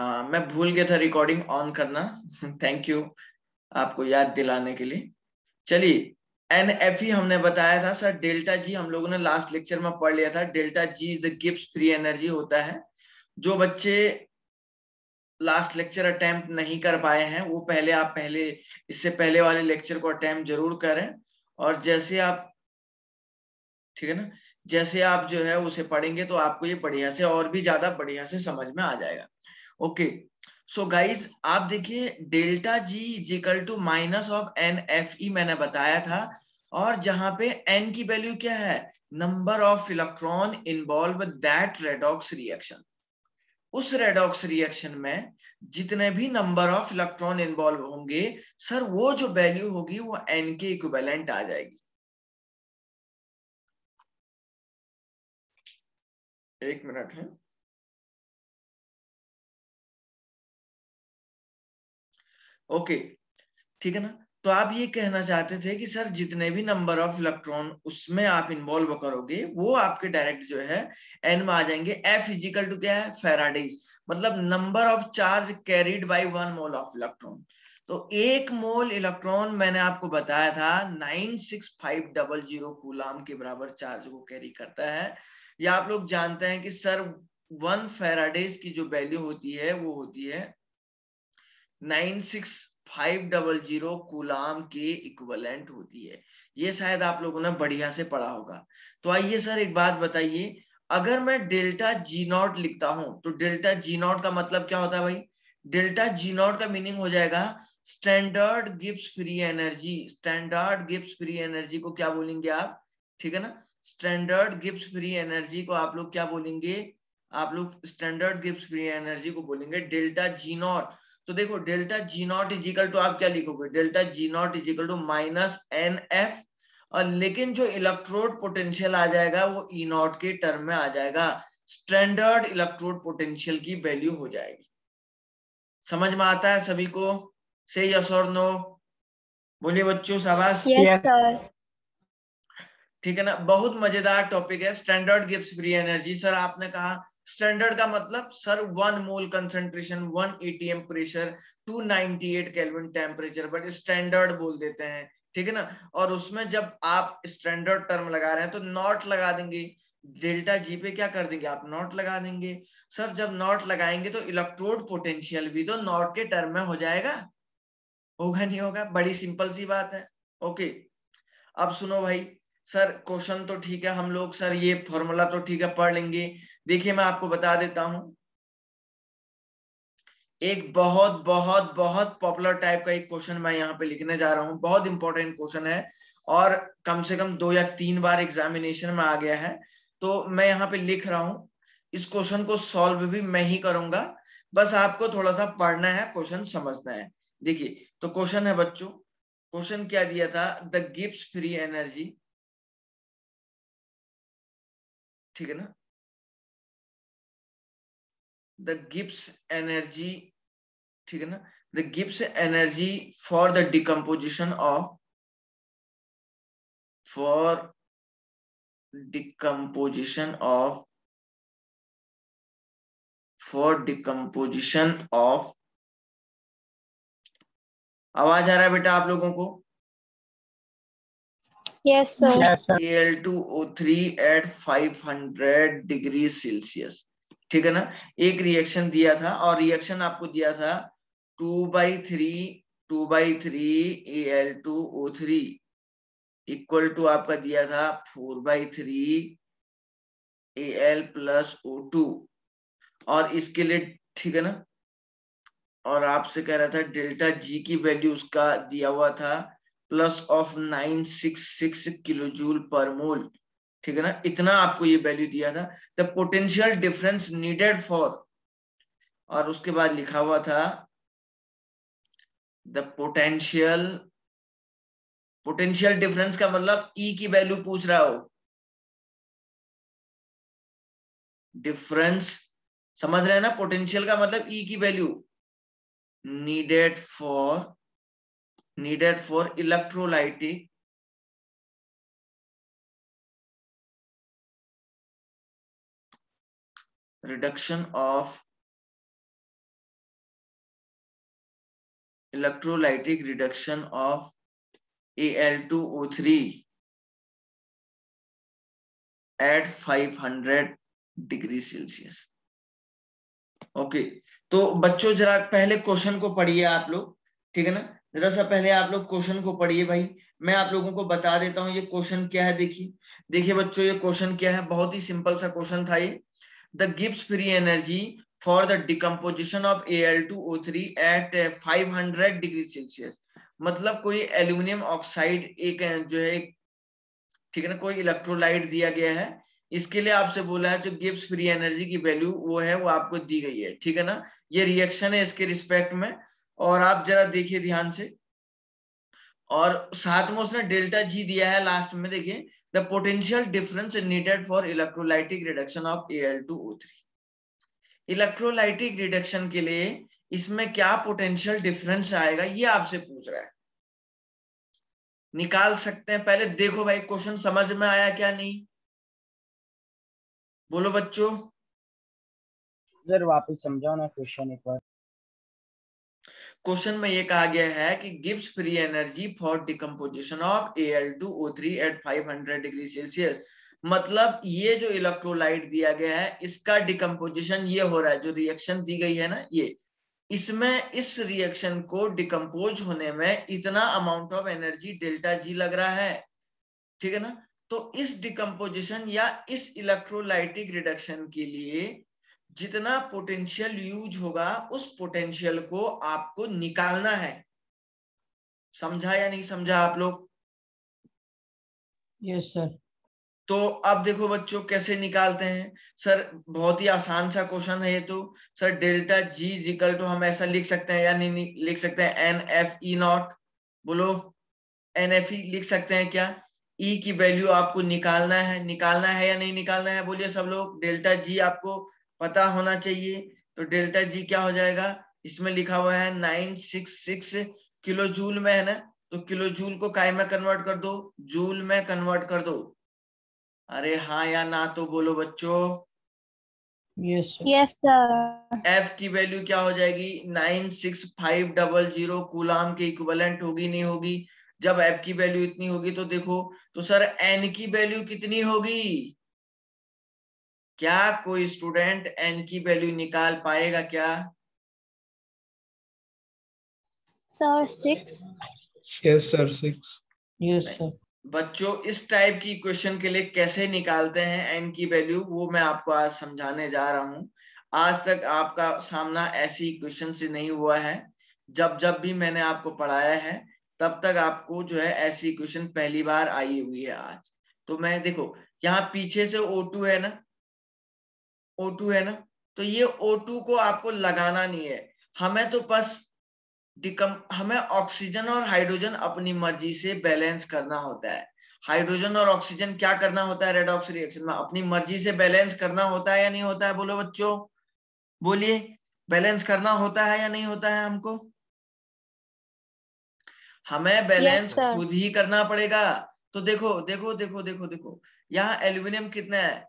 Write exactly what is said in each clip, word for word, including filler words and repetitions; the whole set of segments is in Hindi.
आ, मैं भूल गया था रिकॉर्डिंग ऑन करना। थैंक यू आपको याद दिलाने के लिए। चलिए, एन एफ ई हमने बताया था सर, डेल्टा जी हम लोगों ने लास्ट लेक्चर में पढ़ लिया था। Delta G is the Gibbs free energy होता है। जो बच्चे लास्ट लेक्चर अटेम्प्ट नहीं कर पाए हैं वो पहले आप पहले इससे पहले वाले लेक्चर को अटेम्प्ट जरूर करें, और जैसे आप ठीक है ना जैसे आप जो है उसे पढ़ेंगे तो आपको ये बढ़िया से और भी ज्यादा बढ़िया से समझ में आ जाएगा। ओके सो गाइज, आप देखिए delta G is equal to minus of n F E मैंने बताया था, और जहां पे एन की वैल्यू क्या है, number of electron involve that redox reaction. उस रेडॉक्स रिएक्शन में जितने भी नंबर ऑफ इलेक्ट्रॉन इन्वॉल्व होंगे सर, वो जो वैल्यू होगी वो एन के इक्विवेलेंट आ जाएगी। एक मिनट है। ओके okay, ठीक है ना। तो आप ये कहना चाहते थे कि सर जितने भी नंबर ऑफ इलेक्ट्रॉन उसमें आप इन्वॉल्व करोगे वो आपके डायरेक्ट जो है एन में आ जाएंगे। एफ इजिकल टू क्या है, फैराडेज, मतलब number of charge carried by one mole of electron. तो एक मोल इलेक्ट्रॉन मैंने आपको बताया था nine six five double zero coulomb के बराबर चार्ज को कैरी करता है। या आप लोग जानते हैं कि सर वन फैराडेज की जो वैल्यू होती है वो होती है nine six five double zero coulomb के इक्विवेलेंट होती है। ये शायद आप लोगों ने बढ़िया से पढ़ा होगा। तो आइए सर एक बात बताइए, अगर मैं डेल्टा जी नॉट लिखता हूं तो डेल्टा जी नॉट का मतलब क्या होता है भाई? डेल्टा जी नॉट का मीनिंग हो जाएगा standard Gibbs free energy. Standard Gibbs free energy को क्या बोलेंगे आप? ठीक है ना, स्टैंडर्ड गिब्स फ्री एनर्जी को आप लोग क्या बोलेंगे? आप लोग स्टैंडर्ड गिब्स फ्री एनर्जी को बोलेंगे डेल्टा जी नॉट। तो देखो delta G not is equal to आप क्या लिखोगे, delta G not is equal to minus n F, और लेकिन जो इलेक्ट्रोड पोटेंशियल आ जाएगा वो ई नॉट के टर्म में आ जाएगा। स्टैंडर्ड इलेक्ट्रोड पोटेंशियल की वैल्यू हो जाएगी। समझ में आता है सभी को? से यस और नो बोलिए बच्चों, शाबाश। Yes sir. ठीक है ना, बहुत मजेदार टॉपिक है standard Gibbs free energy. Sir आपने कहा स्टैंडर्ड का मतलब sir one mole concentration, one ATM pressure, two ninety eight kelvin temperature, but standard बोल देते हैं। ठीक है ना, और उसमें जब आप स्टैंडर्ड टर्म लगा रहे हैं तो नॉट लगा देंगे। डेल्टा जी पे क्या कर देंगे आप? नॉट लगा देंगे। सर जब नॉट लगाएंगे तो इलेक्ट्रोड पोटेंशियल भी तो नॉट के टर्म में हो जाएगा। होगा नहीं होगा? बड़ी सिंपल सी बात है। ओके अब सुनो भाई, सर क्वेश्चन तो ठीक है हम लोग, सर ये फॉर्मूला तो ठीक है पढ़ लेंगे। देखिए मैं आपको बता देता हूं, एक बहुत बहुत बहुत पॉपुलर टाइप का एक क्वेश्चन मैं यहाँ पे लिखने जा रहा हूँ। बहुत इंपॉर्टेंट क्वेश्चन है और कम से कम दो या तीन बार एग्जामिनेशन में आ गया है। तो मैं यहाँ पे लिख रहा हूँ, इस क्वेश्चन को सॉल्व भी मैं ही करूंगा, बस आपको थोड़ा सा पढ़ना है, क्वेश्चन समझना है। देखिए तो क्वेश्चन है बच्चों, क्वेश्चन क्या दिया था, द गिब्स फ्री एनर्जी, ठीक है ना, द गिब्स एनर्जी, ठीक है ना, the Gibbs energy for the decomposition of for decomposition of for decomposition of आवाज आ रहा है बेटा आप लोगों को? Yes sir. L two O three at five hundred degree Celsius, ठीक है ना। एक रिएक्शन दिया था और रिएक्शन आपको दिया था two by three two by three L two O three equal to आपका दिया था four by three L plus O two, और इसके लिए ठीक है ना, और आपसे कह रहा था डेल्टा जी की वैल्यू उसका दिया हुआ था plus of nine six six kilo joule per mole, ठीक है ना, इतना आपको ये वैल्यू दिया था। The potential difference needed for, और उसके बाद लिखा हुआ था द पोटेंशियल, पोटेंशियल डिफरेंस का मतलब ई की वैल्यू पूछ रहा हो, डिफरेंस समझ रहे हैं ना, पोटेंशियल का मतलब ई की value, needed for needed for electrolytic reduction of electrolytic reduction of A L two O three at five hundred degree Celsius. Okay, तो बच्चों जरा पहले क्वेश्चन को पढ़िए आप लोग, ठीक है ना। जरा सा पहले आप लोग क्वेश्चन को पढ़िए भाई, मैं आप लोगों को बता देता हूँ ये क्वेश्चन क्या है। देखिए देखिए बच्चों ये क्वेश्चन क्या है, बहुत ही सिंपल सा क्वेश्चन था ये। The Gibbs free energy for the decomposition of A L two O three at five hundred degree Celsius, मतलब कोई एल्यूमिनियम ऑक्साइड एक जो है, ठीक है ना, कोई इलेक्ट्रोलाइट दिया गया है, इसके लिए आपसे बोला है जो गिब्स फ्री एनर्जी की वैल्यू वो है वो आपको दी गई है, ठीक है ना। ये रिएक्शन है इसके रिस्पेक्ट में, और आप जरा देखिए ध्यान से, और साथ में उसने डेल्टा जी दिया है लास्ट में। देखिए the potential difference needed for electrolytic reduction of A L two O three, electrolytic reduction के लिए इसमें क्या पोटेंशियल डिफरेंस आएगा ये आपसे पूछ रहा है, निकाल सकते हैं। पहले देखो भाई क्वेश्चन समझ में आया क्या नहीं, बोलो बच्चों। सर वापस समझाओ ना क्वेश्चन एक बार। क्वेश्चन में ये कहा गया है कि Gibbs free energy for decomposition of A L two O three at five hundred degree Celsius, मतलब ये जो इलेक्ट्रोलाइट दिया गया है इसका डिकम्पोजिशन ये हो रहा है, जो रिएक्शन दी गई है ना ये, इसमें इस रिएक्शन को डिकम्पोज होने में इतना amount of energy delta G लग रहा है, ठीक है ना। तो इस डिकम्पोजिशन या इस इलेक्ट्रोलाइटिक रिडक्शन के लिए जितना पोटेंशियल यूज होगा उस पोटेंशियल को आपको निकालना है। समझा या नहीं समझा आप लोग? Yes sir. तो अब देखो बच्चों कैसे निकालते हैं। सर बहुत ही आसान सा क्वेश्चन है ये तो। Sir delta G equal to हम ऐसा लिख सकते हैं या नहीं लिख सकते हैं, एन एफ ई नॉट, बोलो एन एफ ई लिख सकते हैं क्या? ई e की वैल्यू आपको निकालना है, निकालना है या नहीं निकालना है बोलिए सब लोग। डेल्टा जी आपको पता होना चाहिए, तो डेल्टा जी क्या हो जाएगा, इसमें लिखा हुआ है nine six six kilo joule में, है ना। तो किलो जूल को काय में कन्वर्ट कर दो, जूल में कन्वर्ट कर दो। अरे हाँ या ना तो बोलो बच्चों। Yes yes sir. एफ की वैल्यू क्या हो जाएगी, nine six five double zero coulomb के इक्विवेलेंट होगी नहीं होगी? जब एफ की वैल्यू इतनी होगी तो देखो, तो सर एन की वैल्यू कितनी होगी? क्या कोई स्टूडेंट एन की वैल्यू निकाल पाएगा क्या sir? Six. Yes sir, six. Yes sir. बच्चों इस टाइप की क्वेश्चन के लिए कैसे निकालते हैं एन की वैल्यू वो मैं आपको आज समझाने जा रहा हूं। आज तक आपका सामना ऐसी क्वेश्चन से नहीं हुआ है, जब जब भी मैंने आपको पढ़ाया है तब तक आपको जो है ऐसी क्वेश्चन पहली बार आई हुई है आज। तो मैं देखो यहाँ पीछे से O टू है ना, O टू है ना, तो ये O टू को आपको लगाना नहीं है, हमें तो बस डिकम हमें ऑक्सीजन और हाइड्रोजन अपनी मर्जी से बैलेंस करना होता है। हाइड्रोजन और ऑक्सीजन क्या करना होता है रेडॉक्स रिएक्शन में, अपनी मर्जी से बैलेंस करना होता है या नहीं होता है बोलो बच्चों? बोलिए बैलेंस करना होता है या नहीं होता है? हमको हमें बैलेंस yes, खुद ही करना पड़ेगा। तो देखो देखो देखो देखो देखो यहाँ एल्यूमिनियम कितना है,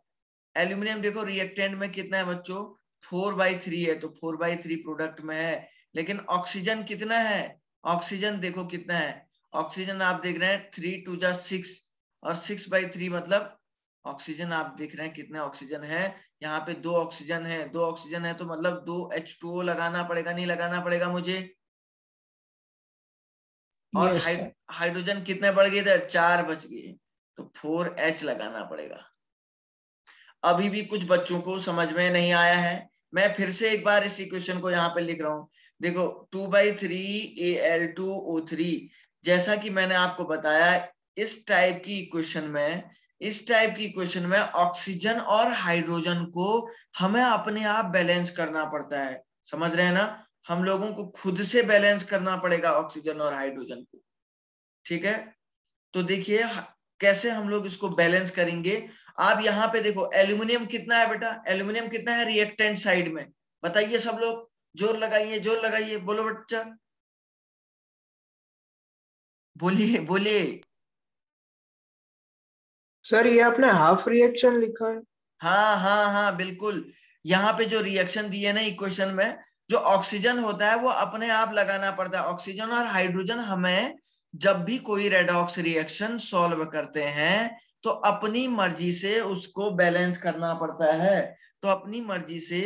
एल्यूमिनियम देखो रिएक्टेंट में कितना है बच्चों, फोर बाई थ्री है, तो फोर बाई थ्री प्रोडक्ट में है। लेकिन ऑक्सीजन कितना है, ऑक्सीजन देखो कितना है, ऑक्सीजन आप देख रहे हैं थ्री टू जा सिक्स और सिक्स बाई थ्री, मतलब ऑक्सीजन आप देख रहे हैं कितने ऑक्सीजन है यहाँ पे, दो ऑक्सीजन है, दो ऑक्सीजन है तो मतलब दो एच टू ओ लगाना पड़ेगा, नहीं लगाना पड़ेगा मुझे? और हाइड्रोजन कितने बढ़ गए थे, चार बच गए, तो फोर एच लगाना पड़ेगा। अभी भी कुछ बच्चों को समझ में नहीं आया है, मैं फिर से एक बार इस इक्वेशन को यहाँ पे लिख रहा हूँ। देखो two by three A L two O three, जैसा कि मैंने आपको बताया इस टाइप की इक्वेशन में, इस टाइप की इक्वेशन में ऑक्सीजन और हाइड्रोजन को हमें अपने आप बैलेंस करना पड़ता है, समझ रहे हैं ना। हम लोगों को खुद से बैलेंस करना पड़ेगा ऑक्सीजन और हाइड्रोजन को, ठीक है। तो देखिए कैसे हम लोग इसको बैलेंस करेंगे। आप यहाँ पे देखो एल्यूमिनियम कितना है बेटा, एल्यूमिनियम कितना है रिएक्टेंट साइड में, बताइए सब लोग, जोर लगाइए जोर लगाइए, बोलो बच्चा बोलिए बोलिए। सर ये आपने हाफ रिएक्शन लिखा है। हाँ हाँ हाँ बिल्कुल, यहाँ पे जो रिएक्शन दिए ना इक्वेशन में, जो ऑक्सीजन होता है वो अपने आप लगाना पड़ता है। ऑक्सीजन और हाइड्रोजन हमें जब भी कोई रेडॉक्स रिएक्शन सॉल्व करते हैं तो अपनी मर्जी से उसको बैलेंस करना पड़ता है। तो अपनी मर्जी से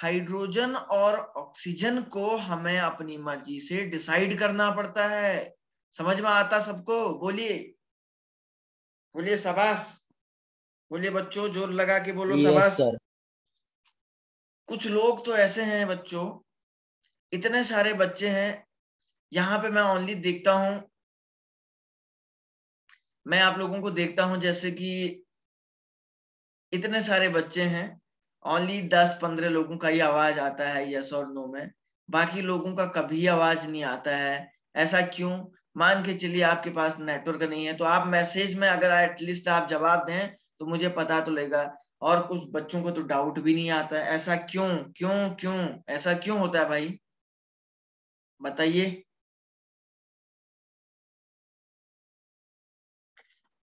हाइड्रोजन और ऑक्सीजन को हमें अपनी मर्जी से डिसाइड करना पड़ता है। समझ में आता सबको? बोलिए बोलिए शाबाश, बोलिए बच्चों, जोर लगा के बोलो शाबाश। कुछ लोग तो ऐसे हैं बच्चों, इतने सारे बच्चे हैं यहाँ पे, मैं ओनली देखता हूं, मैं आप लोगों को देखता हूं जैसे कि इतने सारे बच्चे हैं, ओनली दस पंद्रह लोगों का ही आवाज आता है यस और नो में, बाकी लोगों का कभी आवाज नहीं आता है। ऐसा क्यों? मान के चलिए आपके पास नेटवर्क नहीं है, तो आप मैसेज में अगर एटलीस्ट आप जवाब दें तो मुझे पता तो लगेगा। और कुछ बच्चों को तो डाउट भी नहीं आता है। ऐसा क्यों क्यों क्यों ऐसा क्यों होता है भाई, बताइए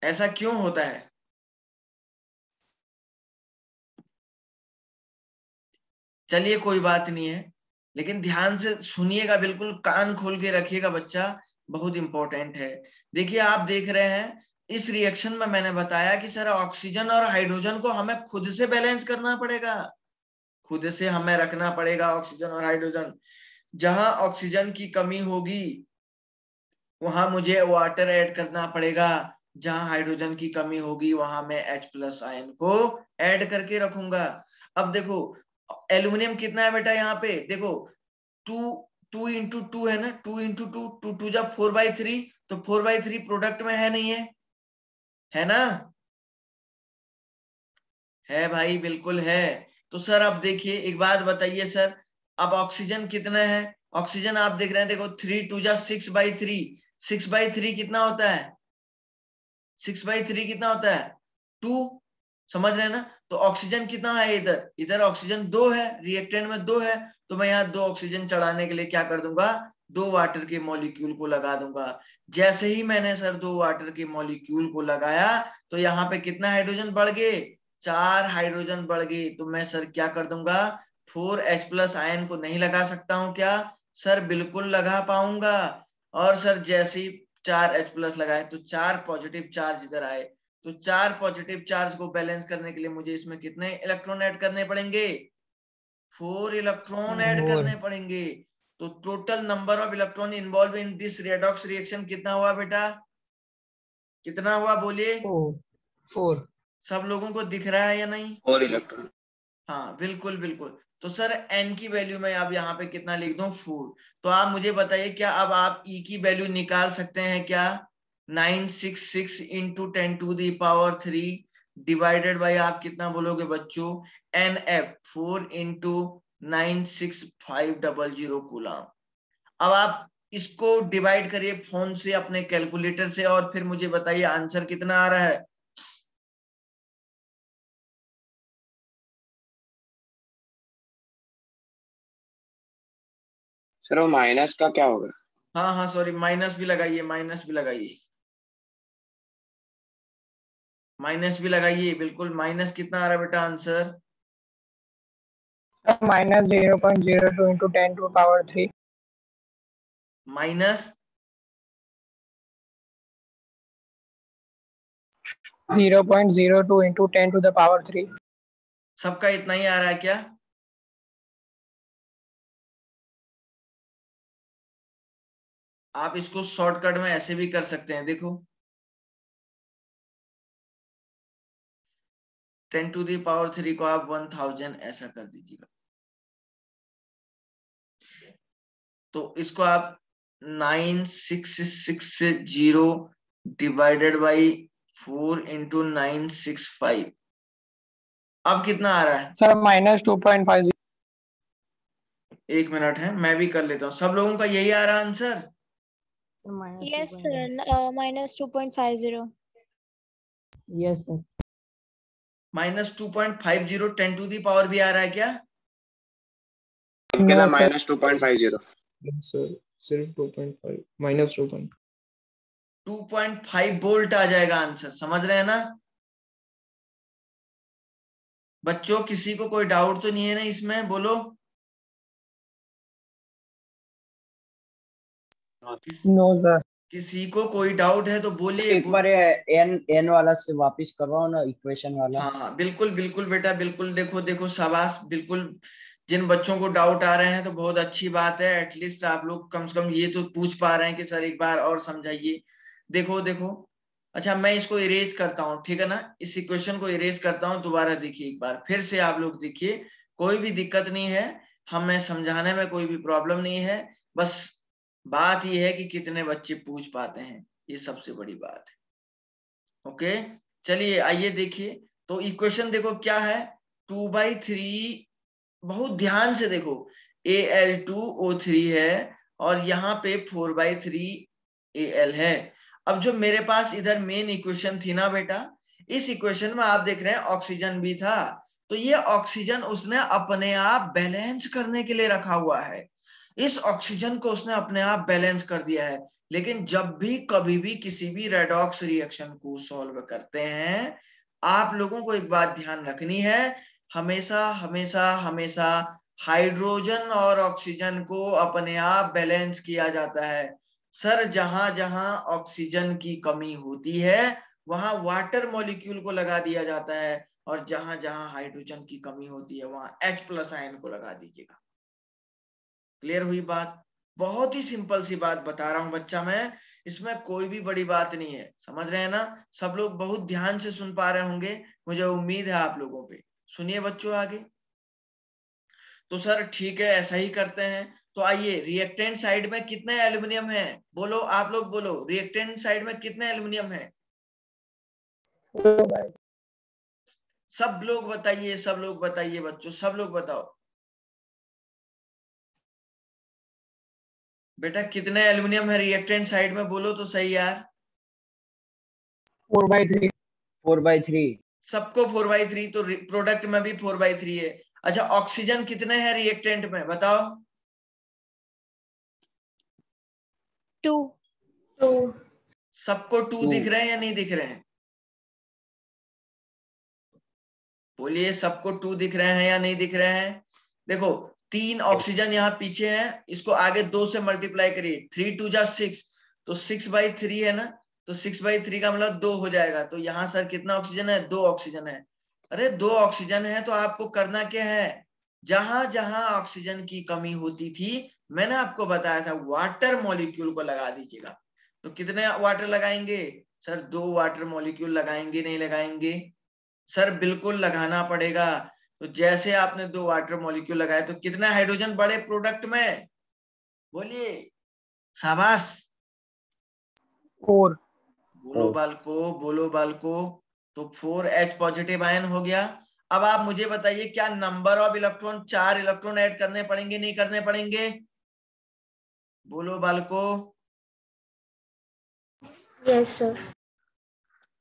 ऐसा क्यों होता है? चलिए कोई बात नहीं है, लेकिन ध्यान से सुनिएगा, बिल्कुल कान खोल के रखिएगा बच्चा, बहुत इंपॉर्टेंट है। देखिए आप देख रहे हैं इस रिएक्शन में मैंने बताया कि सर ऑक्सीजन और हाइड्रोजन को हमें खुद से बैलेंस करना पड़ेगा, खुद से हमें रखना पड़ेगा ऑक्सीजन और हाइड्रोजन। जहां ऑक्सीजन की कमी होगी वहां मुझे वाटर ऐड करना पड़ेगा, जहां हाइड्रोजन की कमी होगी वहां मैं H प्लस आयन को ऐड करके रखूंगा। अब देखो एल्यूमिनियम कितना है बेटा यहाँ पे, देखो टू टू इंटू टू है ना, two into two two two जब फोर बाई थ्री, तो फोर बाई थ्री प्रोडक्ट में है नहीं है, है ना? है भाई, बिल्कुल है। तो सर अब देखिए एक बात बताइए सर, अब ऑक्सीजन कितना है? ऑक्सीजन आप देख रहे हैं, देखो थ्री टू जा six by three, six by three कितना होता है, सिक्स बाई थ्री कितना होता है टू, समझ रहे हैं ना? तो ऑक्सीजन कितना है इधर, इधर ऑक्सीजन दो है, रिएक्टेंट में दो है, तो मैं यहाँ दो ऑक्सीजन चढ़ाने के लिए क्या कर दूंगा, दो वाटर के मॉलिक्यूल को लगा दूंगा। जैसे ही मैंने सर दो वाटर के मॉलिक्यूल को लगाया तो यहाँ पे कितना हाइड्रोजन बढ़ गए, चार हाइड्रोजन बढ़ गए। तो मैं सर क्या कर दूंगा, फोर एच प्लस आयन को नहीं लगा सकता हूं क्या सर? बिल्कुल लगा पाऊंगा। और सर जैसे ही चार एच प्लस लगाए तो चार पॉजिटिव चार्ज इधर आए, तो चार पॉजिटिव चार्ज को बैलेंस करने के लिए मुझे इसमें कितने इलेक्ट्रॉन ऐड करने पड़ेंगे, फोर इलेक्ट्रॉन ऐड करने पड़ेंगे। तो total number of electron involve in this redox reaction कितना हुआ बेटा, कितना हुआ बोलिए? फोर। सब लोगों को दिख रहा है या नहीं? फोर इलेक्ट्रॉन, हाँ बिल्कुल बिल्कुल। तो सर एन की वैल्यू मैं अब यहाँ पे कितना लिख दूं, फोर। तो आप मुझे बताइए क्या अब आप ई की वैल्यू निकाल सकते हैं क्या, nine six six into ten to the power three divided by आप कितना बोलोगे बच्चों, n F four into nine six five double zero coulomb. अब आप इसको डिवाइड करिए फोन से, अपने कैलकुलेटर से, और फिर मुझे बताइए आंसर कितना आ रहा है। सर वो माइनस का क्या होगा? हाँ हाँ सॉरी, माइनस भी लगाइए, माइनस भी लगाइए, माइनस भी लगाइए, बिल्कुल। माइनस कितना आ रहा है बेटा answer, minus zero point zero two into ten to power three, minus zero point zero two into ten to the power three. सबका इतना ही आ रहा है क्या? आप इसको शॉर्टकट में ऐसे भी कर सकते हैं, देखो ten to the power three को आप वन थाउजेंड ऐसा कर दीजिएगा, तो इसको आप nine six six zero divided by four into nine six five. अब कितना आ रहा है sir, minus two point five. एक मिनट है, मैं भी कर लेता हूँ। सब लोगों का यही आ रहा है answer? Yes sir, minus two point five zero. Yes sir, minus two point five zero, ten to the power भी आ रहा है क्या? क्या minus two point five zero? Sir सिर्फ two point five, minus two point two point five volt आ जाएगा आंसर। समझ रहे हैं ना बच्चों, किसी को कोई डाउट तो नहीं है ना इसमें, बोलो? किसी को कोई डाउट है तो बोलिए। एक बार एन एन वाला से वापस करवाओ ना, इक्वेशन वाला। हाँ बिल्कुल बिल्कुल बेटा बिल्कुल, देखो देखो शाबाश बिल्कुल। जिन बच्चों को डाउट आ रहे हैं तो बहुत अच्छी बात है, एटलीस्ट आप लोग कम से कम ये तो पूछ पा रहे हैं कि सर एक बार और समझाइए। देखो देखो, अच्छा मैं इसको इरेज करता हूँ, ठीक है ना, इस इक्वेशन को इरेज करता हूँ। दोबारा देखिए, एक बार फिर से आप लोग देखिए, कोई भी दिक्कत नहीं है, हमें समझाने में कोई भी प्रॉब्लम नहीं है, बस बात यह है कि कितने बच्चे पूछ पाते हैं, ये सबसे बड़ी बात है। ओके चलिए आइए देखिए, तो इक्वेशन देखो क्या है, टू बाई थ्री, बहुत ध्यान से देखो, A L two O three है और यहाँ पे four by three A L है। अब जो मेरे पास इधर मेन इक्वेशन थी ना बेटा, इस इक्वेशन में आप देख रहे हैं ऑक्सीजन भी था, तो ये ऑक्सीजन उसने अपने आप बैलेंस करने के लिए रखा हुआ है, इस ऑक्सीजन को उसने अपने आप बैलेंस कर दिया है। लेकिन जब भी कभी भी किसी भी रेडॉक्स रिएक्शन को सॉल्व करते हैं, आप लोगों को एक बात ध्यान रखनी है, हमेशा हमेशा हमेशा हाइड्रोजन और ऑक्सीजन को अपने आप बैलेंस किया जाता है। सर जहां जहां ऑक्सीजन की कमी होती है वहां वाटर मॉलिक्यूल को लगा दिया जाता है, और जहां जहां हाइड्रोजन की कमी होती है वहां H प्लस आयन को लगा दीजिएगा। क्लियर हुई बात? बहुत ही सिंपल सी बात बता रहा हूं बच्चा मैं, इसमें कोई भी बड़ी बात नहीं है, समझ रहे हैं ना। सब लोग बहुत ध्यान से सुन पा रहे होंगे, मुझे उम्मीद है आप लोगों पे। सुनिए बच्चों आगे, तो सर ठीक है ऐसा ही करते हैं। तो आइए, रिएक्टेंट साइड में कितने एल्युमिनियम है, बोलो आप लोग बोलो, रिएक्टेंट साइड में कितने एल्युमिनियम है? सब लोग बताइए, सब लोग बताइए बच्चों, सब लोग बताओ बेटा कितने एल्युमिनियम है रिएक्टेंट साइड में, बोलो तो सही यार। Four by three, four by three, सबको फोर बाई थ्री, तो प्रोडक्ट में भी फोर बाई थ्री है। अच्छा ऑक्सीजन कितने हैं रिएक्टेंट में, बताओ? टू। टू, सबको टू दिख रहे हैं या नहीं दिख रहे हैं, बोलिए, सबको टू दिख रहे हैं या नहीं दिख रहे हैं? देखो तीन ऑक्सीजन यहाँ पीछे है, इसको आगे दो से मल्टीप्लाई करिए, थ्री टू जा सिक्स, तो सिक्स बाई थ्री है ना, तो सिक्स बाई थ्री का मतलब दो हो जाएगा। तो यहाँ सर कितना ऑक्सीजन है, दो ऑक्सीजन है। अरे दो ऑक्सीजन है तो आपको करना क्या है, जहां जहां ऑक्सीजन की कमी होती थी मैंने आपको बताया था, वाटर मॉलिक्यूल को लगा दीजिएगा। तो कितने वाटर लगाएंगे सर, दो वाटर मॉलिक्यूल लगाएंगे, नहीं लगाएंगे सर? बिल्कुल लगाना पड़ेगा। तो जैसे आपने दो वाटर मॉलिक्यूल लगाए तो कितना हाइड्रोजन बढ़े प्रोडक्ट में, बोलिए शाबाश। और बोलो बालको, बोलो बालको, तो फोर एच पॉजिटिव आयन हो गया। अब आप मुझे बताइए क्या नंबर ऑफ इलेक्ट्रॉन, चार इलेक्ट्रॉन ऐड करने पड़ेंगे नहीं करने पड़ेंगे, बोलो बालको? Yes sir.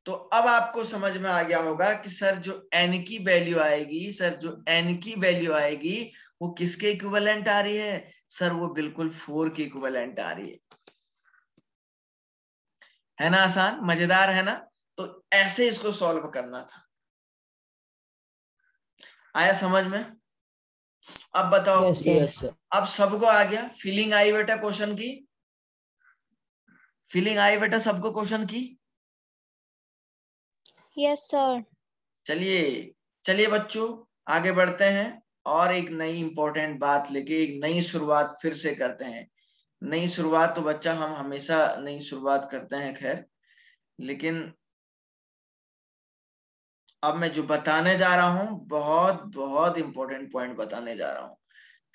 तो अब आपको समझ में आ गया होगा कि सर जो एन की वैल्यू आएगी, सर जो एन की वैल्यू आएगी वो किसके इक्विवेलेंट आ रही है, सर वो बिल्कुल फोर के इक्विवेलेंट आ रही है। है ना आसान, मजेदार है ना? तो ऐसे इसको सॉल्व करना था। आया समझ में? अब बताओ। yes, yes, अब सबको आ गया, फीलिंग आई बेटा क्वेश्चन की, फीलिंग आई बेटा सबको क्वेश्चन की? Yes sir. चलिए चलिए बच्चों आगे बढ़ते हैं, और एक नई इंपॉर्टेंट बात लेके एक नई शुरुआत फिर से करते हैं। नई शुरुआत तो बच्चा हम हमेशा नई शुरुआत करते हैं, खैर, लेकिन अब मैं जो बताने जा रहा हूं बहुत बहुत इंपॉर्टेंट पॉइंट बताने जा रहा हूं।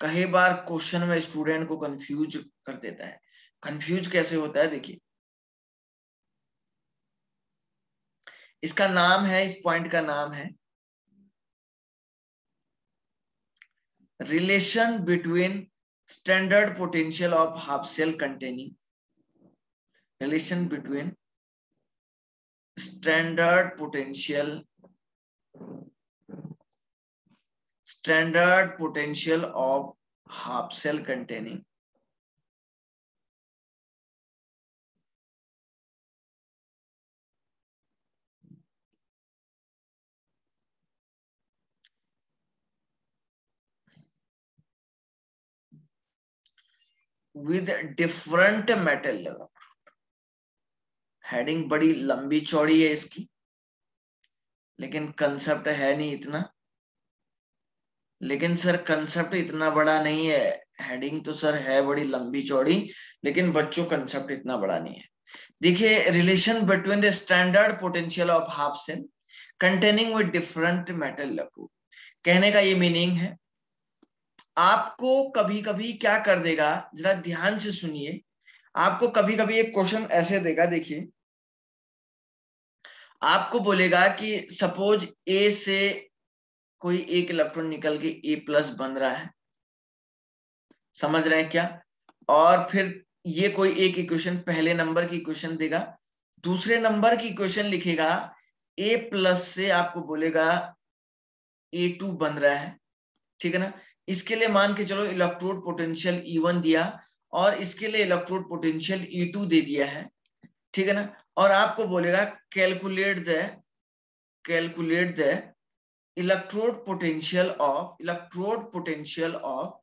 कई बार क्वेश्चन में स्टूडेंट को कंफ्यूज कर देता है। कंफ्यूज कैसे होता है, देखिए इसका नाम है, इस पॉइंट का नाम है relation between standard potential of half shell containing relation between standard potential of half shell containing with different metal लगा हुआ। हेडिंग बड़ी लंबी चौड़ी है इसकी, लेकिन कंसेप्ट है नहीं इतना। लेकिन सर कंसेप्ट इतना बड़ा नहीं है, हेडिंग तो सर है बड़ी लंबी चौड़ी, लेकिन बच्चों कंसेप्ट इतना बड़ा नहीं है। देखिए, relation between the standard potential of half cell containing with different metal लपू, कहने का ये मीनिंग है। आपको कभी कभी क्या कर देगा, जरा ध्यान से सुनिए, आपको कभी कभी एक क्वेश्चन ऐसे देगा। देखिए, आपको बोलेगा कि सपोज ए से कोई एक इलेक्ट्रॉन निकल के ए प्लस बन रहा है, समझ रहे हैं क्या? और फिर ये कोई एक इक्वेशन, पहले नंबर की इक्वेशन देगा, दूसरे नंबर की इक्वेशन लिखेगा, ए प्लस से आपको बोलेगा ए टू बन रहा है, ठीक है ना। इसके लिए मान के चलो इलेक्ट्रोड पोटेंशियल ई वन दिया और इसके लिए इलेक्ट्रोड पोटेंशियल ई टू दे दिया है, ठीक है ना। और आपको बोलेगा calculate the calculate the electrode potential of electrode potential of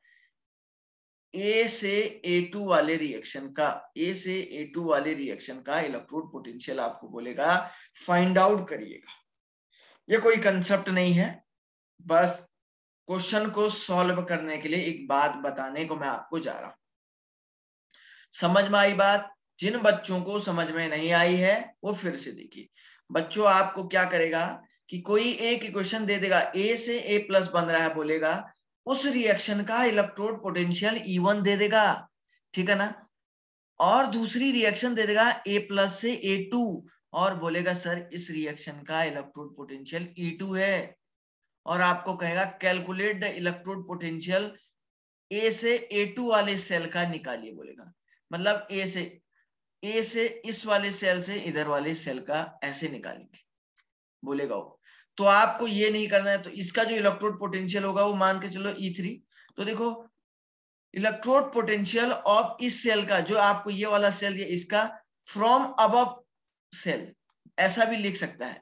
A से ए टू वाले रिएक्शन का ए से ए टू वाले रिएक्शन का इलेक्ट्रोड पोटेंशियल आपको बोलेगा फाइंड आउट करिएगा। ये कोई कंसेप्ट नहीं है, बस क्वेश्चन को सॉल्व करने के लिए एक बात बताने को मैं आपको जा रहा हूं। समझ में आई बात? जिन बच्चों को समझ में नहीं आई है वो फिर से देखिए। बच्चों, आपको क्या करेगा कि कोई एक इक्वेशन दे देगा, ए से ए प्लस बन रहा है बोलेगा, उस रिएक्शन का इलेक्ट्रोड पोटेंशियल ई वन दे देगा, ठीक है ना। और दूसरी रिएक्शन दे देगा ए प्लस से ए टू और बोलेगा सर इस रिएक्शन का इलेक्ट्रोड पोटेंशियल ई टू है। और आपको कहेगा calculate the electrode potential A से ए टू वाले सेल का निकालिए बोलेगा। मतलब ए से ए से इस वाले सेल से इधर वाले सेल का ऐसे निकालेंगे बोलेगा वो। तो आपको ये नहीं करना है, तो इसका जो इलेक्ट्रोड पोटेंशियल होगा वो मान के चलो ई थ्री। तो देखो, इलेक्ट्रोड पोटेंशियल ऑफ इस सेल का, जो आपको ये वाला सेल है, इसका फ्रॉम अबव सेल ऐसा भी लिख सकता है,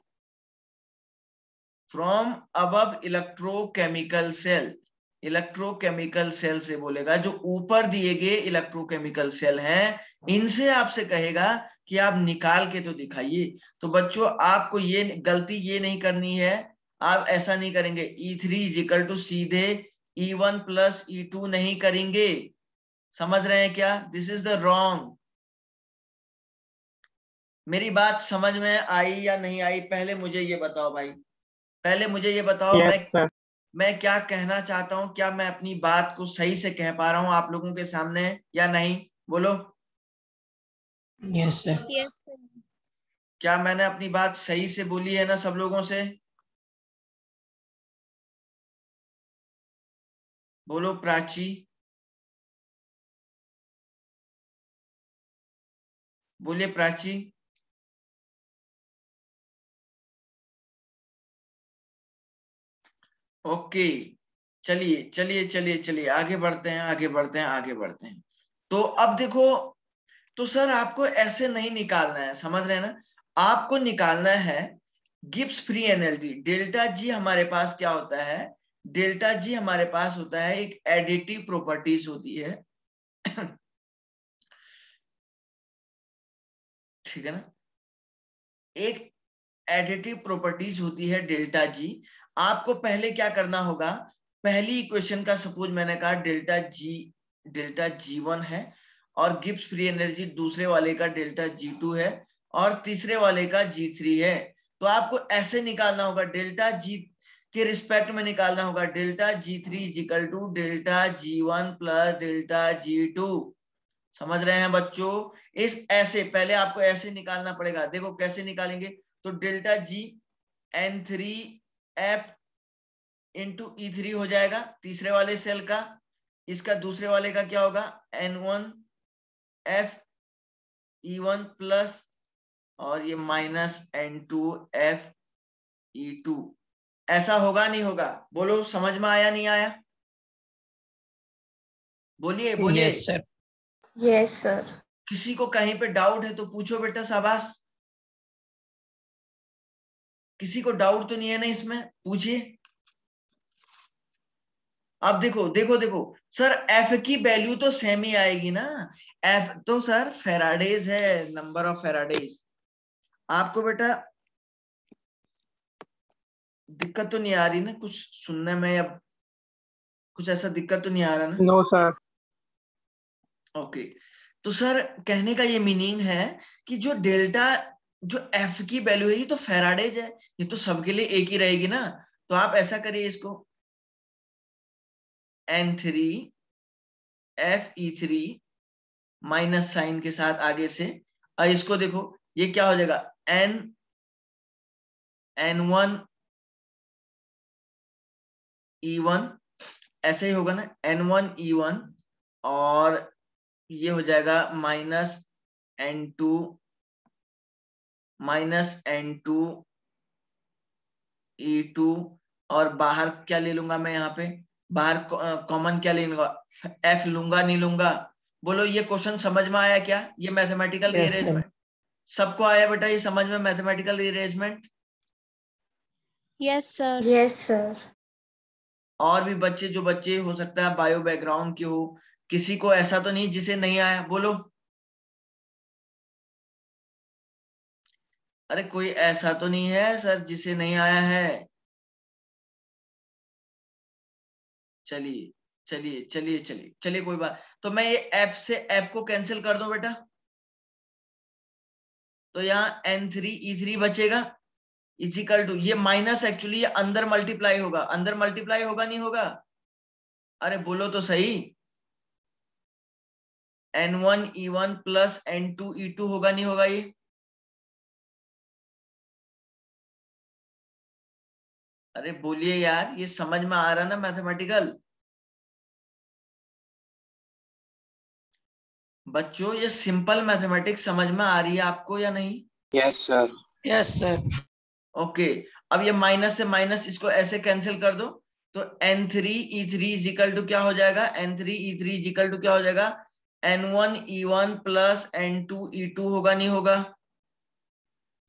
from above electrochemical cell electrochemical cell से बोलेगा। जो ऊपर दिए गए इलेक्ट्रोकेमिकल सेल हैं, इनसे आपसे कहेगा कि आप निकाल के तो दिखाइए। तो बच्चों, आपको ये गलती ये नहीं करनी है, आप ऐसा नहीं करेंगे। E three is equal to सीधे E one plus E two नहीं करेंगे, समझ रहे हैं क्या? This is the wrong. मेरी बात समझ में आई या नहीं आई पहले मुझे ये बताओ भाई, पहले मुझे ये बताओ। yes, मैं, मैं क्या कहना चाहता हूँ, क्या मैं अपनी बात को सही से कह पा रहा हूँ आप लोगों के सामने या नहीं? बोलो। Yes, sir. Yes, sir. क्या मैंने अपनी बात सही से बोली है ना सब लोगों से? बोलो प्राची, बोले प्राची। ओके, चलिए चलिए चलिए चलिए आगे बढ़ते हैं आगे बढ़ते हैं आगे बढ़ते हैं। तो अब देखो, तो सर आपको ऐसे नहीं निकालना है, समझ रहे हैं ना? आपको निकालना है Gibbs free energy. Delta G हमारे पास क्या होता है? डेल्टा जी हमारे पास होता है एक एडिटिव प्रॉपर्टीज होती है, ठीक है ना। एक एडिटिव प्रॉपर्टीज होती है डेल्टा जी। आपको पहले क्या करना होगा, पहली इक्वेशन का सपोज मैंने कहा delta G delta G one है और गिब्स फ्री एनर्जी दूसरे वाले का डेल्टा जी टू है और तीसरे वाले का जी थ्री है। तो आपको ऐसे निकालना होगा, डेल्टा जी के रिस्पेक्ट में निकालना होगा, delta G three is equal to delta G one plus delta G two, समझ रहे हैं बच्चों? इस ऐसे पहले आपको ऐसे निकालना पड़ेगा। देखो कैसे निकालेंगे, तो delta G n three F into E three हो जाएगा तीसरे वाले सेल का, इसका दूसरे वाले का क्या होगा, n one F E one plus और ये minus n two F E two. ऐसा होगा नहीं होगा? बोलो, समझ में आया नहीं आया? बोलिए बोलिए। Yes sir, yes sir. किसी को कहीं पे डाउट है तो पूछो बेटा, शाबाश। किसी को डाउट तो नहीं है ना इसमें? पूछिए। आप देखो देखो देखो सर एफ की वैल्यू तो सेम ही आएगी ना, एफ तो सर फैराडेज है, नंबर ऑफ फैराडेज। आपको बेटा दिक्कत तो नहीं आ रही ना कुछ सुनने में, अब कुछ ऐसा दिक्कत तो नहीं आ रहा ना? No sir. ओके, तो सर कहने का ये मीनिंग है कि जो डेल्टा जो एफ की वैल्यू है ये तो फैराडेज है, ये तो सबके लिए एक ही रहेगी ना। तो आप ऐसा करिए, इसको n three F E three minus sign के साथ आगे से, और इसको देखो ये क्या हो जाएगा, n n one E one, ऐसे ही होगा ना, एन वन ई वन, और ये हो जाएगा minus n two minus n two E two, और बाहर क्या ले लूंगा मैं, यहाँ पे बाहर कॉमन क्या ले लूंगा, एफ लूंगा नहीं लूंगा। बोलो ये क्वेश्चन समझ में आया क्या, ये मैथमेटिकल इरेजमेंट सबको आया बेटा, ये समझ में mathematical arrangement? Yes sir, yes sir. और भी बच्चे जो बच्चे हो सकता है बायो बैकग्राउंड के हो, किसी को ऐसा तो नहीं जिसे नहीं आया? बोलो, अरे कोई ऐसा तो नहीं है सर जिसे नहीं आया है? चलिए चलिए चलिए चलिए चलिए कोई बात। तो मैं ये एफ से एफ को कैंसिल कर दो बेटा, तो यहाँ एन थ्री ई थ्री बचेगा इजिकल टू, ये माइनस एक्चुअली ये अंदर मल्टीप्लाई होगा, अंदर मल्टीप्लाई होगा नहीं होगा? अरे बोलो तो सही, n one E one plus N two E two होगा नहीं होगा? ये अरे बोलिए यार, ये समझ में आ रहा ना मैथमेटिकल बच्चों? ये सिंपल मैथमेटिक्स समझ में आ रही है आपको या नहीं? Yes sir, yes sir. Okay, अब ये माइनस से माइनस इसको ऐसे कैंसिल कर दो, तो n three E three equal to क्या हो जाएगा, n three E three equal to क्या हो जाएगा, n one E one plus N two E two होगा नहीं होगा?